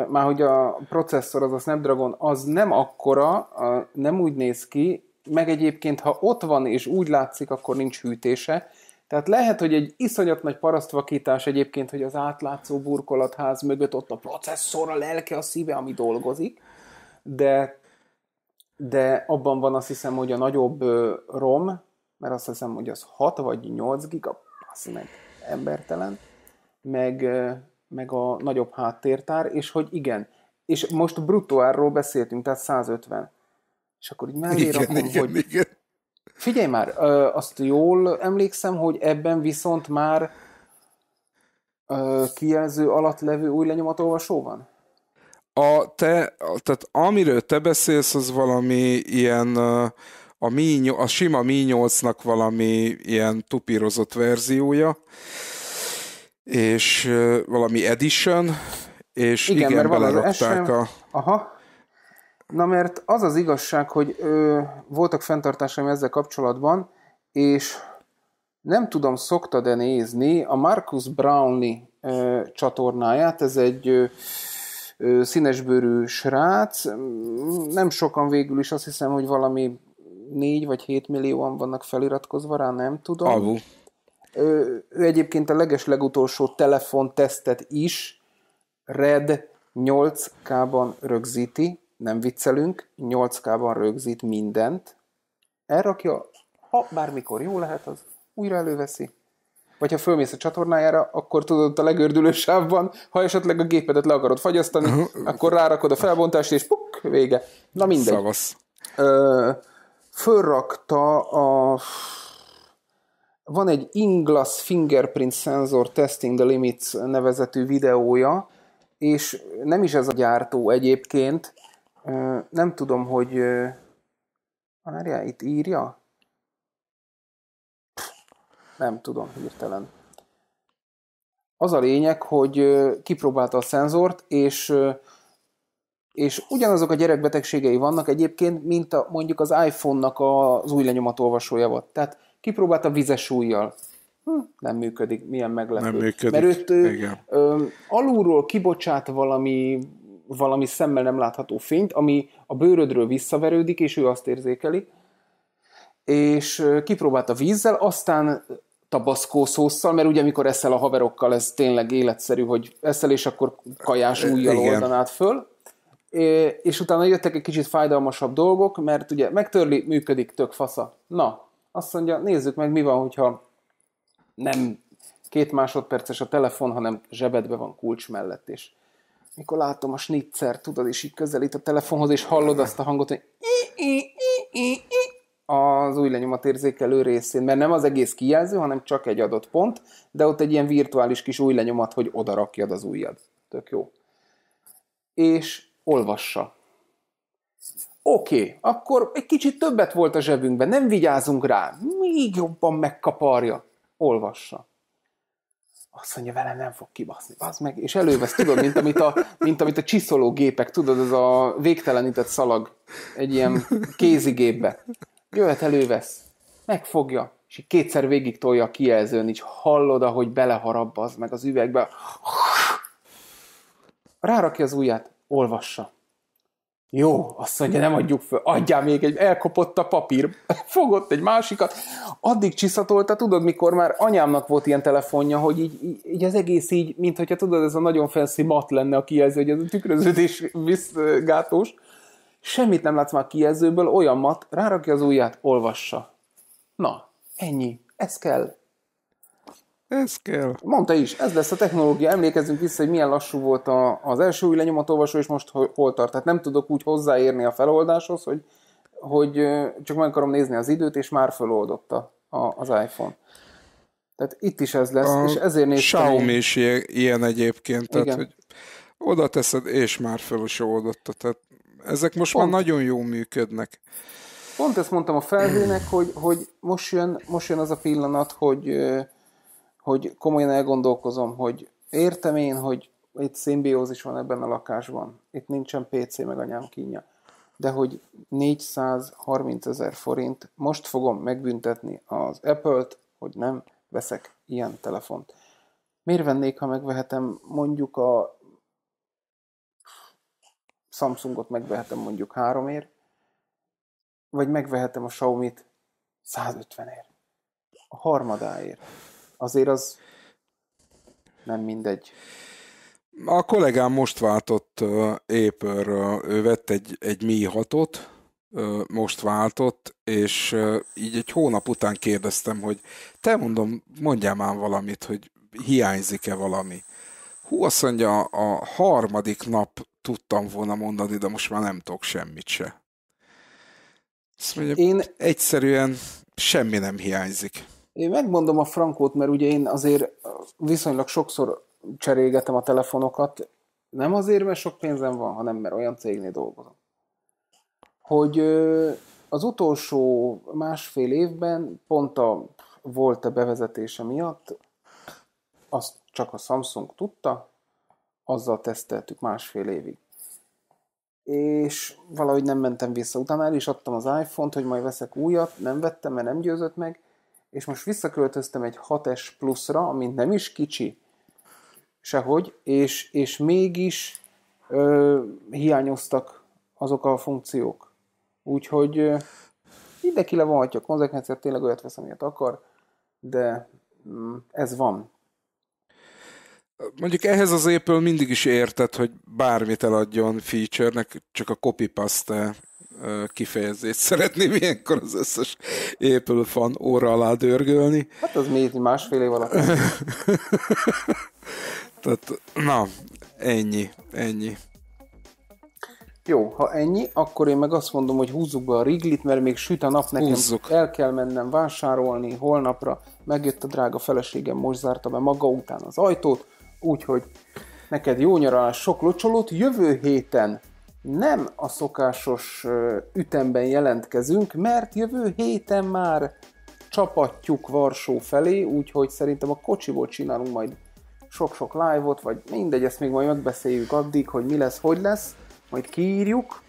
már hogy a processzor, az a Snapdragon, az nem akkora, nem úgy néz ki, meg egyébként, ha ott van és úgy látszik, akkor nincs hűtése. Tehát lehet, hogy egy iszonyat nagy parasztvakítás egyébként, hogy az átlátszó burkolatház mögött ott a processzor, a lelke, a szíve, ami dolgozik, de, de abban van azt hiszem, hogy a nagyobb rom, mert azt hiszem, hogy az hat vagy nyolc giga, az meg embertelen, meg... meg a nagyobb háttértár, és hogy igen. És most bruttóárról beszéltünk, tehát száz ötven. És akkor így mellé rakom, hogy... Igen. Figyelj már, azt jól emlékszem, hogy ebben viszont már kijelző alatt levő új lenyomatolvasó van? A te, tehát amiről te beszélsz, az valami ilyen a, mi, a sima Mi nyolcnak valami ilyen tupírozott verziója, és uh, valami edition, és igen, igen belerakták a... Aha. Na, mert az az igazság, hogy ö, voltak fenntartásaim ezzel kapcsolatban, és nem tudom, szoktad-e nézni a Marcus Brownlee ö, csatornáját, ez egy ö, ö, színesbőrű srác, nem sokan végül is, azt hiszem, hogy valami négy vagy hét millióan vannak feliratkozva rá, nem tudom. Abu. Ő, ő egyébként a legeslegutolsó telefontesztet is Red nyolc ká-ban rögzíti, nem viccelünk, nyolc ká-ban rögzít mindent. Elrakja, ha bármikor jó lehet, az újra előveszi. Vagy ha fölmész a csatornájára, akkor tudod, a legördülő sávban, ha esetleg a gépedet le akarod fagyasztani, akkor rárakod a felbontást, és puk, vége. Na mindegy. Szavasz. Ö, fölrakta a... Van egy Inglass Fingerprint Sensor Testing the Limits nevezetű videója, és nem is ez a gyártó egyébként. Ö, nem tudom, hogy... Várjál, itt írja? Nem tudom, hirtelen. Az a lényeg, hogy kipróbálta a szenzort, és, és ugyanazok a gyerekbetegségei vannak egyébként, mint a, mondjuk az iPhone-nak az új lenyomatolvasója volt. Tehát kipróbálta vizes ujjal. Hm, nem működik, milyen meglepő. Nem működik. Mert őt ö, alulról kibocsát valami, valami szemmel nem látható fényt, ami a bőrödről visszaverődik, és ő azt érzékeli. És kipróbálta vízzel, aztán tabaszkó szósszal, mert ugye amikor eszel a haverokkal, ez tényleg életszerű, hogy eszel, és akkor kajás ujjal oldanád föl. És utána jöttek egy kicsit fájdalmasabb dolgok, mert ugye megtörli, működik, tök fasza. Na, azt mondja, nézzük meg, mi van, hogyha nem két másodperces a telefon, hanem zsebedbe van kulcs mellett. És mikor látom a snitzert, tudod, és így közelít a telefonhoz, és hallod azt a hangot, hogy az új lenyomatérzékelő részén, mert nem az egész kijelző, hanem csak egy adott pont, de ott egy ilyen virtuális kis új lenyomat, hogy oda rakjad az ujjad. Tök jó. És olvassa. Oké, okay, akkor egy kicsit többet volt a zsebünkben, nem vigyázunk rá, még jobban megkaparja. Olvassa. Azt mondja, velem nem fog kibaszni, bazd meg, és elővesz, tudod, mint amit a, mint amit a csiszológépek, tudod, ez a végtelenített szalag egy ilyen kézigépbe. Jöhet, elővesz, megfogja, és így kétszer végig tolja a kijelzőn, így hallod, ahogy beleharab az meg az üvegbe. Rárakja az ujját, olvassa. Jó, azt mondja, nem adjuk föl, adjál még egy, elkopott a papír, fogott egy másikat, addig csiszatolta, tudod, mikor már anyámnak volt ilyen telefonja, hogy így, így, így az egész így, mint hogyha tudod, ez a nagyon fancy mat lenne a kijelző, hogy ez a tükröződés visszgátós. Semmit nem látsz már a kijelzőből, olyan mat, rárakja az ujját, olvassa. Na, ennyi, ez kell. Ez kell. Mondta is, ez lesz a technológia. Emlékezzünk vissza, hogy milyen lassú volt a, az első új lenyomatolvasó, és most hol tart. Tehát nem tudok úgy hozzáérni a feloldáshoz, hogy, hogy csak meg akarom nézni az időt, és már feloldotta a, az iPhone. Tehát itt is ez lesz, a és ezért néztem. Xiaomi is ilyen, ilyen egyébként, tehát igen. Hogy oda teszed, és már feloldotta. Tehát ezek most pont már nagyon jól működnek. Pont ezt mondtam a felhőnek, hogy, hogy most, jön, most jön az a pillanat, hogy, hogy komolyan elgondolkozom, hogy értem én, hogy itt szimbiózis van ebben a lakásban. Itt nincsen pé cé, meg anyám kínja. De hogy négyszázharmincezer forint, most fogom megbüntetni az Apple-t, hogy nem veszek ilyen telefont. Miért vennék, ha megvehetem mondjuk a Samsungot, megvehetem mondjuk háromért, vagy megvehetem a Xiaomi-t százötvenért. A harmadáért. Azért az nem mindegy. A kollégám most váltott uh, Apple-ről, ő vett egy, egy Mi hatot, uh, most váltott, és uh, így egy hónap után kérdeztem, hogy te mondom, mondjál már valamit, hogy hiányzik-e valami. Hú, azt mondja, a harmadik nap tudtam volna mondani, de most már nem tudok semmit se. Azt mondja, én egyszerűen semmi nem hiányzik. Én megmondom a frankót, mert ugye én azért viszonylag sokszor cserélgetem a telefonokat, nem azért, mert sok pénzem van, hanem mert olyan cégnél dolgozom. Hogy az utolsó másfél évben, pont a volt a bevezetése miatt, azt csak a Samsung tudta, azzal teszteltük másfél évig. És valahogy nem mentem vissza. Utána el is adtam az iPhone-t, hogy majd veszek újat, nem vettem, mert nem győzött meg, és most visszaköltöztem egy hatos pluszra, ami nem is kicsi sehogy, és, és mégis ö, hiányoztak azok a funkciók. Úgyhogy ö, ide ki le van, hogyha konzekvenciát, tényleg olyat vesz, amit akar, de ez van. Mondjuk ehhez az Apple mindig is értett, hogy bármit eladjon feature-nek, csak a copy-paste kifejezést szeretném ilyenkor az összes Apple fan óra alá dörgölni. Hát az még másfél év alatt. Tehát, na, ennyi, ennyi. Jó, ha ennyi, akkor én meg azt mondom, hogy húzzuk be a riglit, mert még süt a nap, nekem húzzuk. El kell mennem vásárolni holnapra. Megjött a drága feleségem, most zárta be maga után az ajtót, úgyhogy neked jó nyaralás, sok locsolót. Jövő héten nem a szokásos ütemben jelentkezünk, mert jövő héten már csapatjuk Varsó felé, úgyhogy szerintem a kocsiból csinálunk majd sok-sok live-ot, vagy mindegy, ezt még majd megbeszéljük addig, hogy mi lesz, hogy lesz. Majd kiírjuk,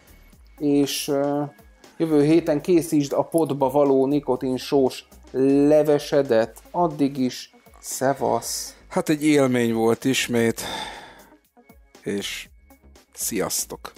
és uh, jövő héten készítsd a podba való nikotinsós levesedet. Addig is, szevasz! Hát egy élmény volt ismét, és sziasztok!